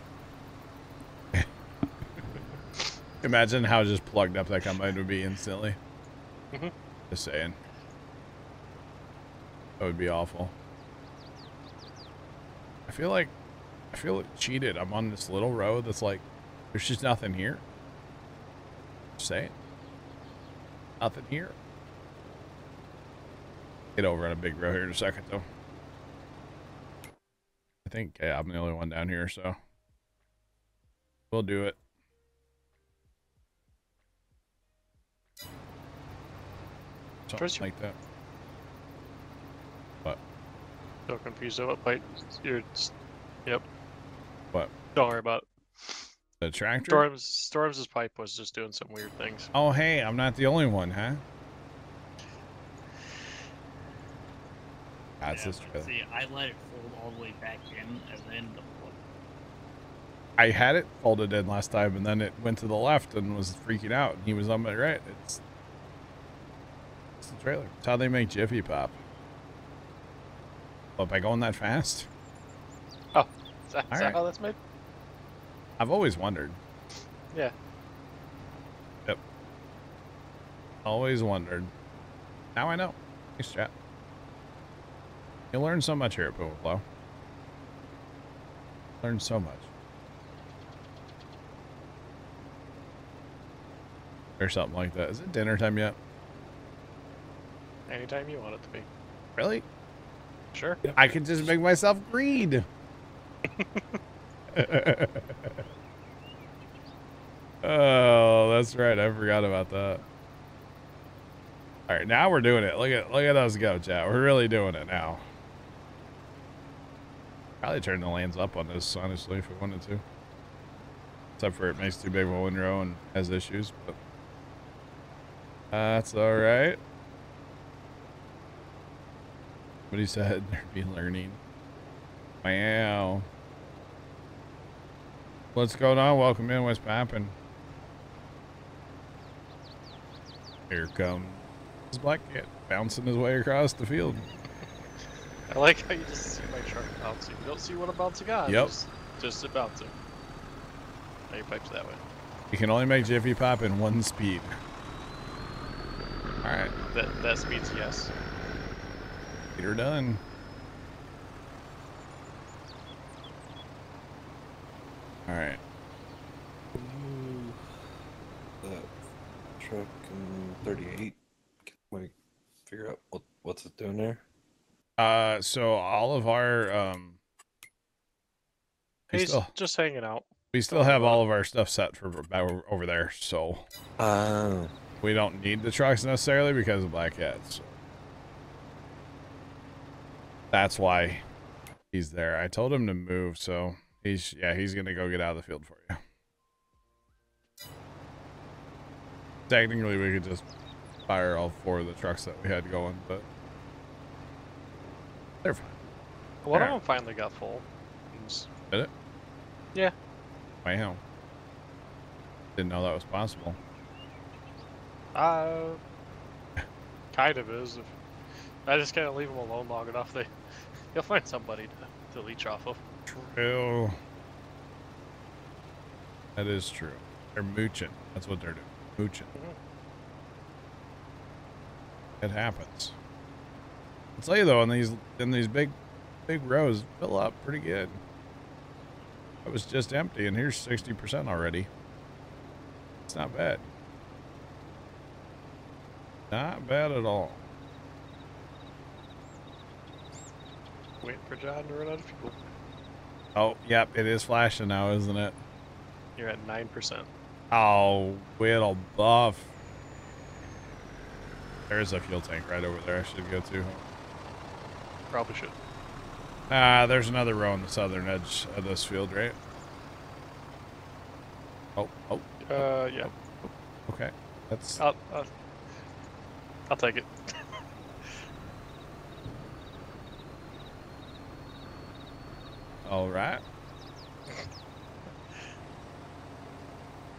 Imagine how just plugged up that combine would be instantly. Mm-hmm. Just saying. That would be awful. I feel like I feel cheated. I'm on this little road that's like there's just nothing here. Just saying. Nothing here. Get over on a big road here in a second though. I think yeah, I'm the only one down here, so we'll do it. Something like that. What? So confused about what you're just, yep. What? Don't worry about it. The tractor? Storms, Storms' pipe was just doing some weird things. Oh, hey, I'm not the only one, huh? That's yeah, the see, I let it fold all the way back in and then the fold. I had it folded in last time and then it went to the left and was freaking out. And he was on my right. It's... the trailer. It's how they make Jiffy Pop. But by going that fast? Oh, is that, is that how that's made? I've always wondered. Yeah. Yep. Always wondered. Now I know. Nice chat. You learn so much here at Puma Plow. Learn so much. Or something like that. Is it dinner time yet? Anytime you want it to be. Really? Sure. I can just make myself greed. Oh, that's right. I forgot about that. All right, now we're doing it. Look at look at us go, chat. We're really doing it now. Probably turn the lanes up on this, honestly, if we wanted to. Except for it makes too big of a windrow and has issues, but that's all right. But he said there'd be learning. Wow. What's going on? Welcome in. What's poppin'? Here comes Black Cat bouncing his way across the field. I like how you just see my truck bouncing. You don't see what I'm bouncing on. Yep. Just, just it bouncing. Now you pipe's that way. You can only make Jiffy Pop in one speed. Alright. That, that speed's yes. You're done. Alright. That truck in thirty-eight. Can we figure out what, what's it doing there? Uh, so all of our, um... He's still, just hanging out. We still have all of our stuff set for over there, so... Uh... We don't need the trucks necessarily because of Black Cat, so. That's why he's there. I told him to move, so he's, yeah, he's gonna go get out of the field for you. Technically, we could just fire all four of the trucks that we had going, but they're fine. One of them finally got full. Did it? Yeah. Wow. Didn't know that was possible. Uh, kind of is. If I just kind of leave them alone long enough, they you'll find somebody to, to leech off of. True. That is true. They're mooching. That's what they're doing. Mooching. Mm-hmm. It happens. I'll tell you though, in these in these big big rows, fill up pretty good. It was just empty, and here's sixty percent already. It's not bad. Not bad at all. Waiting for John to run out of fuel. Oh, yep, it is flashing now, isn't it? You're at nine percent. Oh, whittle buff. There is a fuel tank right over there I should go to. Probably should. Ah, uh, there's another row on the southern edge of this field, right? Oh, oh. Uh, yeah. Oh, okay. That's... Uh, uh. I'll take it. All right.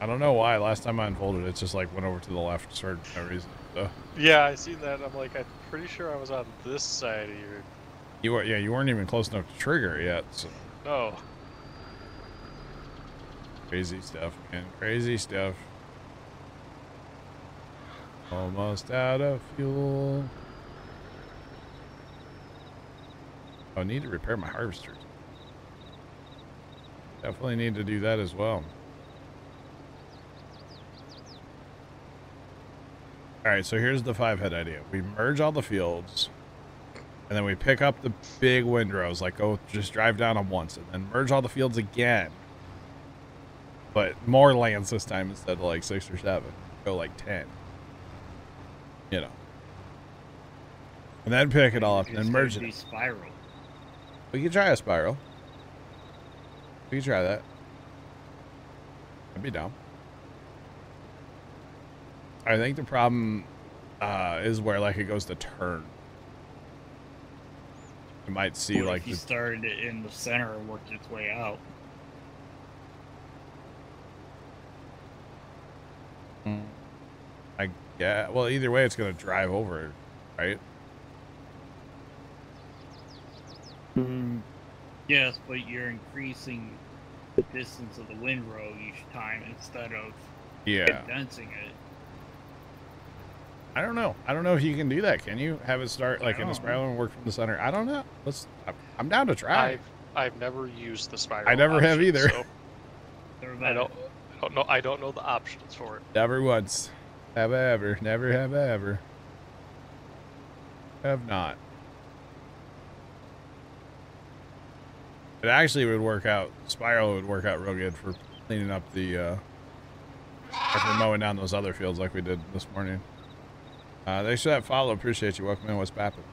I don't know why. Last time I unfolded, it just like went over to the left for no reason. So. Yeah, I seen that. I'm like, I'm pretty sure I was on this side of your. You were, yeah. You weren't even close enough to trigger yet. So. No. Crazy stuff, man. Crazy stuff. Almost out of fuel. I need to repair my harvester. Definitely need to do that as well. Alright, so here's the five head idea. We merge all the fields, and then we pick up the big windrows. Like, go just drive down them once, and then merge all the fields again. But more lands this time instead of like six or seven. Go like ten. You know, and then pick it all up and then merge it. Spiral. We could try a spiral. We could try that. I'd be down. I think the problem uh, is where like it goes to turn. You might see what like if you the... started it in the center and worked its way out. Hmm. I yeah, well, either way, it's going to drive over, right? Mm, yes, but you're increasing the distance of the windrow each time instead of yeah. condensing it. I don't know. I don't know if you can do that. Can you have it start like in a spiral and work from the center? I don't know. Let's. I'm down to try. I've, I've never used the spiral. I never option, have either. So I don't. I don't know. I don't know the options for it. Never once. Have I ever? Never have I ever. Have not. It actually would work out. Spiral would work out real good for cleaning up the. Uh, after mowing down those other fields like we did this morning. Uh, thanks for that follow. Appreciate you. Welcome in. What's poppin'?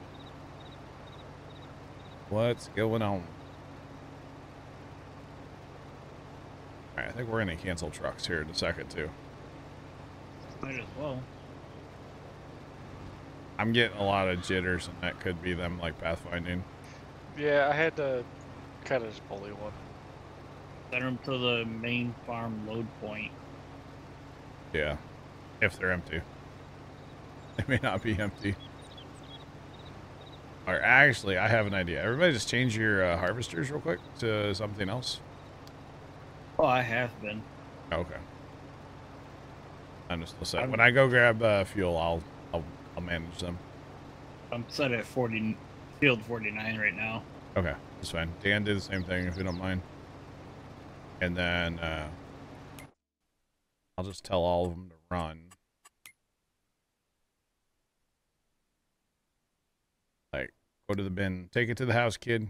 What's going on? Alright, I think we're going to cancel trucks here in a second, too. Might as well. I'm getting a lot of jitters, and that could be them like pathfinding. Yeah, I had to kind of just bully one. Send them to the main farm load point. Yeah, if they're empty. They may not be empty. Or actually, I have an idea. Everybody just change your uh, harvesters real quick to something else. Oh, I have been. Okay. I'm just listening. I'm, when I go grab uh, fuel, I'll, I'll I'll manage them. I'm set at forty, field forty-nine right now. Okay, that's fine. Dan did the same thing, if you don't mind. And then uh, I'll just tell all of them to run. Like, go to the bin. Take it to the house, kid.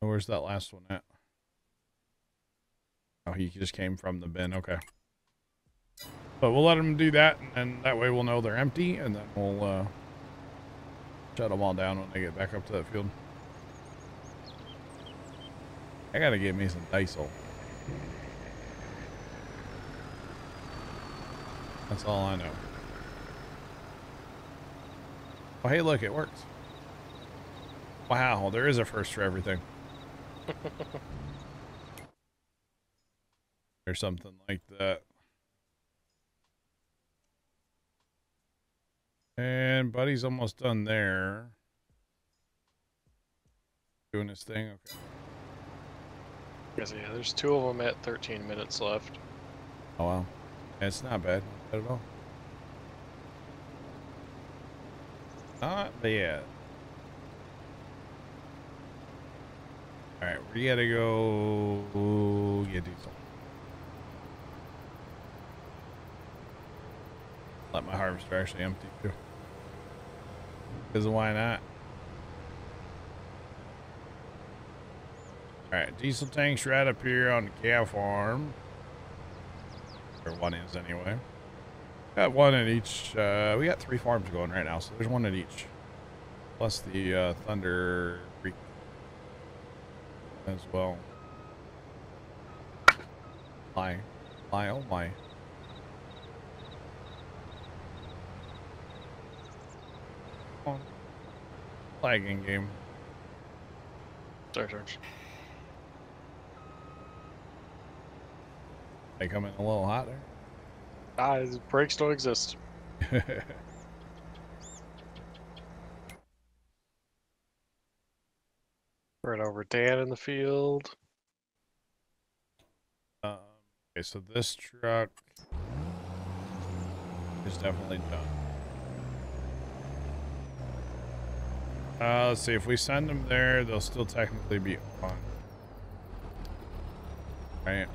Oh, where's that last one at? Oh, he just came from the bin. Okay. But we'll let them do that, and that way we'll know they're empty, and then we'll uh, shut them all down when they get back up to that field. I gotta get me some diesel. That's all I know. Oh, hey, look, it works. Wow, there is a first for everything. Or something like that. And Buddy's almost done there. Doing his thing, okay. Yeah, there's two of them at thirteen minutes left. Oh, wow. That's not bad. Not bad at all. Not bad. Alright, we gotta go get diesel. Let my harvester actually empty too. Because why not? Alright, diesel tanks right up here on the cow farm. Or one is anyway. Got one at each. Uh, we got three farms going right now, so there's one at each. Plus the uh, Thunder Creek as well. My, my, oh my. Lagging game. Sorry, George. They come in a little hotter. Ah, the brakes don't exist. Right over Dan in the field. Um, okay, so this truck is definitely done. Uh, let's see, if we send them there, they'll still technically be on. Right.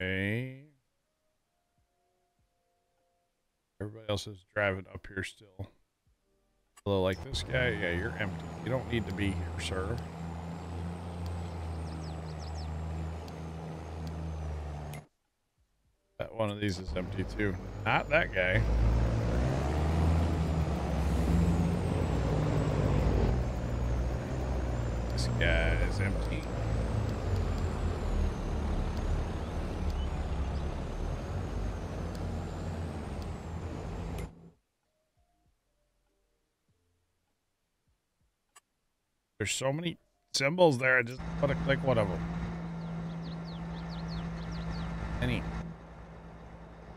Okay. Everybody else is driving up here still. Hello, like this guy? Yeah, you're empty. You don't need to be here, sir. One of these is empty too. Not that guy. This guy is empty. There's so many symbols there. I just want to click one of them. Any.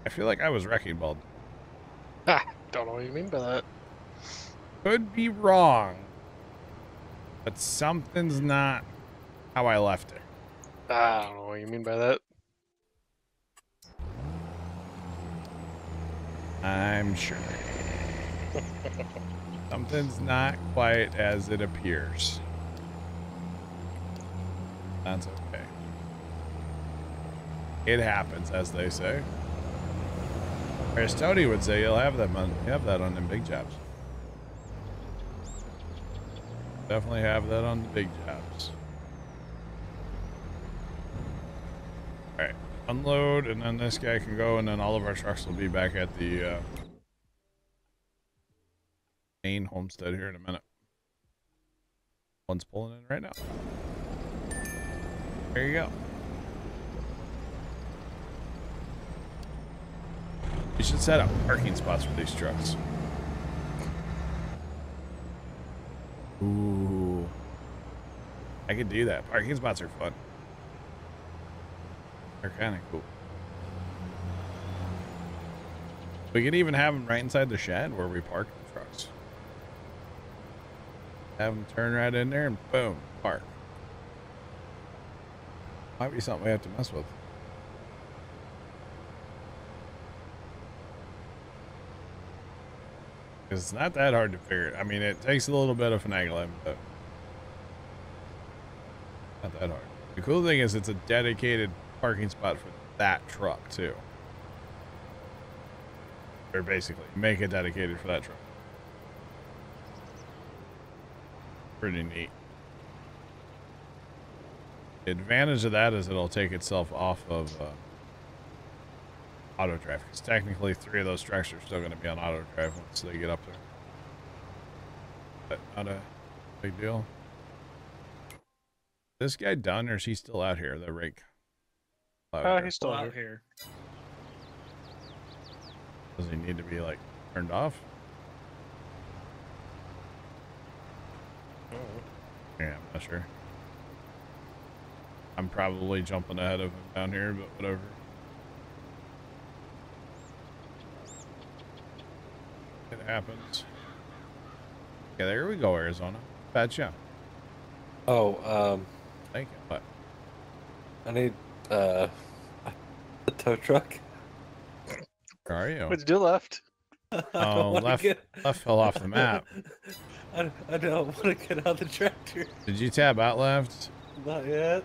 I feel like I was wrecking bald. Ah, don't know what you mean by that. Could be wrong, but something's not how I left it. I don't know what you mean by that. I'm sure. Something's not quite as it appears. That's okay. It happens, as they say. As Tony would say, you'll have that on, you have that on them big jobs. Definitely have that on the big jobs. Alright, unload, and then this guy can go, and then all of our trucks will be back at the uh, main homestead here in a minute. One's pulling in right now. There you go. You should set up parking spots for these trucks. Ooh. I could do that. Parking spots are fun. They're kind of cool. We could even have them right inside the shed where we park the trucks. Have them turn right in there and boom, park. Might be something we have to mess with. Because it's not that hard to figure it. I mean, it takes a little bit of finagling, but not that hard. The cool thing is it's a dedicated parking spot for that truck too. Or basically make it dedicated for that truck. Pretty neat. The advantage of that is it'll take itself off of uh, auto drive, because technically three of those trucks are still going to be on auto drive once they get up there. But not a big deal. Is this guy done, or is he still out here? The rake. Oh, uh, he's still out here. Does he need to be like turned off? Oh. Yeah, I'm not sure. I'm probably jumping ahead of him down here, but whatever. It happens. Yeah, there we go, Arizona. Gotcha. Oh, um. Thank you. What? I need, uh, a tow truck. Where are you? What's do left? Oh, left, get... left fell off the map. I, I don't want to get out of the tractor. Did you tab out left? Not yet.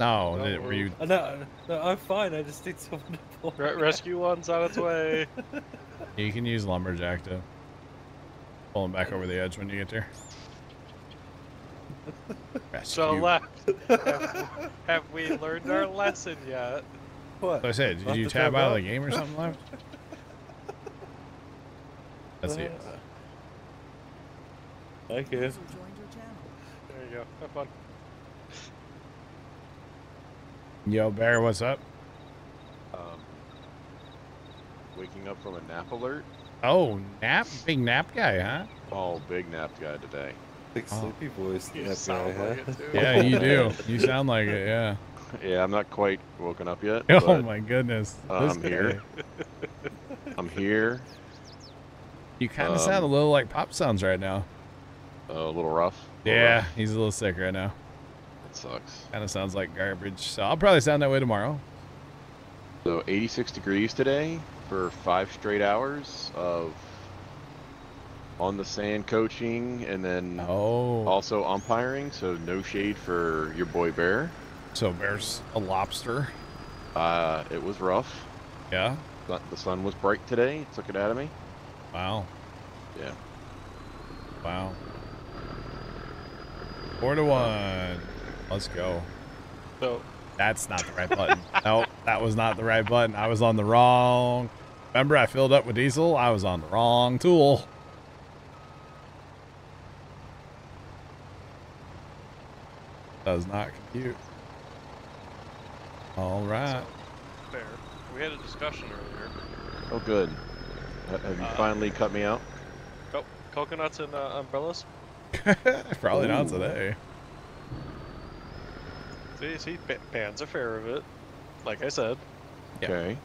No, no, were you... no, no, I'm fine. I just need someone to pull. Re rescue one's on its way. You can use lumberjack to pull him back over the edge when you get there. Rescue. So left. Have, have we learned our lesson yet? What? So I said, did left you tab out of the game or something left? That's it. Thank you. There you go. Have fun. Yo, Bear, what's up? Um, waking up from a nap alert. Oh, nap? Big nap guy, huh? Oh, big nap guy today. Big sleepy oh. voice. You nap sound guy, like huh? it too. Yeah, you do. You sound like it, yeah. Yeah, I'm not quite woken up yet. Oh, but, my goodness. Uh, I'm here. I'm here. You kind of um, sound a little like Pop sounds right now. Uh, a little rough. A little yeah, rough. He's a little sick right now. Sucks. Kind of sounds like garbage. So I'll probably sound that way tomorrow. So eighty-six degrees today for five straight hours of on the sand coaching and then oh. also umpiring. So no shade for your boy Bear. So Bear's a lobster. Uh, it was rough. Yeah. The sun was bright today. It took it out of me. Wow. Yeah. Wow. Four to one. Let's go. So that's not the right button. Nope, that was not the right button. I was on the wrong. Remember, I filled up with diesel. I was on the wrong tool. Does not compute. All right. So, fair. We had a discussion earlier. Oh, good. Have you uh, finally cut me out? Co coconuts and uh, umbrellas. Probably Ooh. Not today. See, Pan's a fair of it, like I said. Yeah. Okay,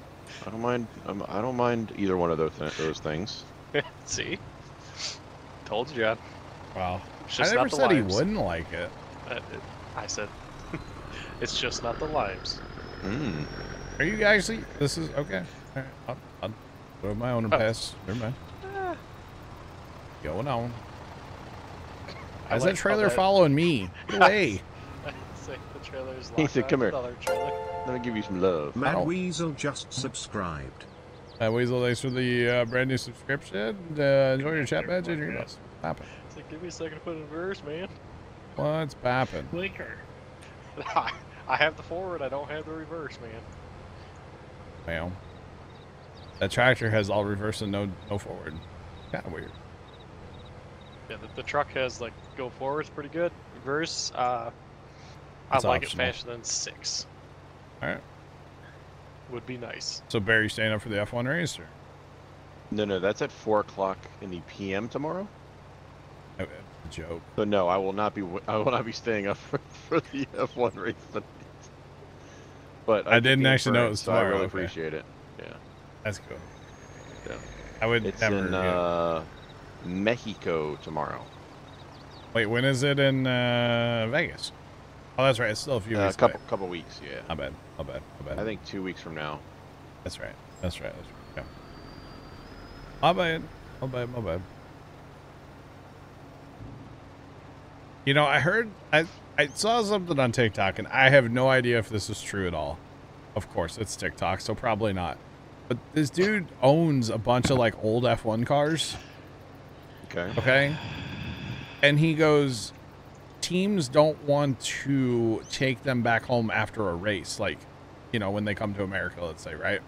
I don't mind. I'm, I don't mind either one of those th those things. See, told you. John. Wow, it's just I never not the said limes. He wouldn't like it. Uh, it I said, it's just not the limes. Mm. Are you actually? This is okay. All right, I'll, I'll throw my own oh. pass. Never mind. Ah. Going on. How's like that trailer that... following me? Hey. He said, "Come here. Let me give you some love." Mad Ow. Weasel just subscribed. Mad Weasel, thanks for the uh, brand new subscription. Uh, enjoy your chat badge and your emails. Poppin'. It's like, give me a second to put it in verse, man. What's poppin'? Blinker. I have the forward. I don't have the reverse, man. Bam. That tractor has all reverse and no no forward. Kind of weird. Yeah, the, the truck has like go forwards pretty good. Reverse. Uh, That's I like optional. It faster than six. All right. Would be nice. So, Barry, you staying up for the F one race? Or? No, no, that's at four o'clock in the P M tomorrow. Okay. Joke. So no, I will not be. I will not be staying up for, for the F one race tonight. But I, I didn't actually know it was tomorrow. So I really okay. appreciate it. Yeah, that's cool. Yeah, I would. It's never, in yeah. uh, Mexico tomorrow. Wait, when is it in uh, Vegas? Oh, that's right. It's still a few uh, weeks. A couple, away. couple weeks. Yeah. Not bad. Not bad. Not bad. I think two weeks from now. That's right. That's right. That's right. Yeah. Not bad. Not bad. Not bad. You know, I heard, I, I saw something on TikTok, and I have no idea if this is true at all. Of course, it's TikTok, so probably not. But this dude owns a bunch of, like, old F one cars. Okay. Okay? And he goes, teams don't want to take them back home after a race. Like, you know, when they come to America, let's say, right?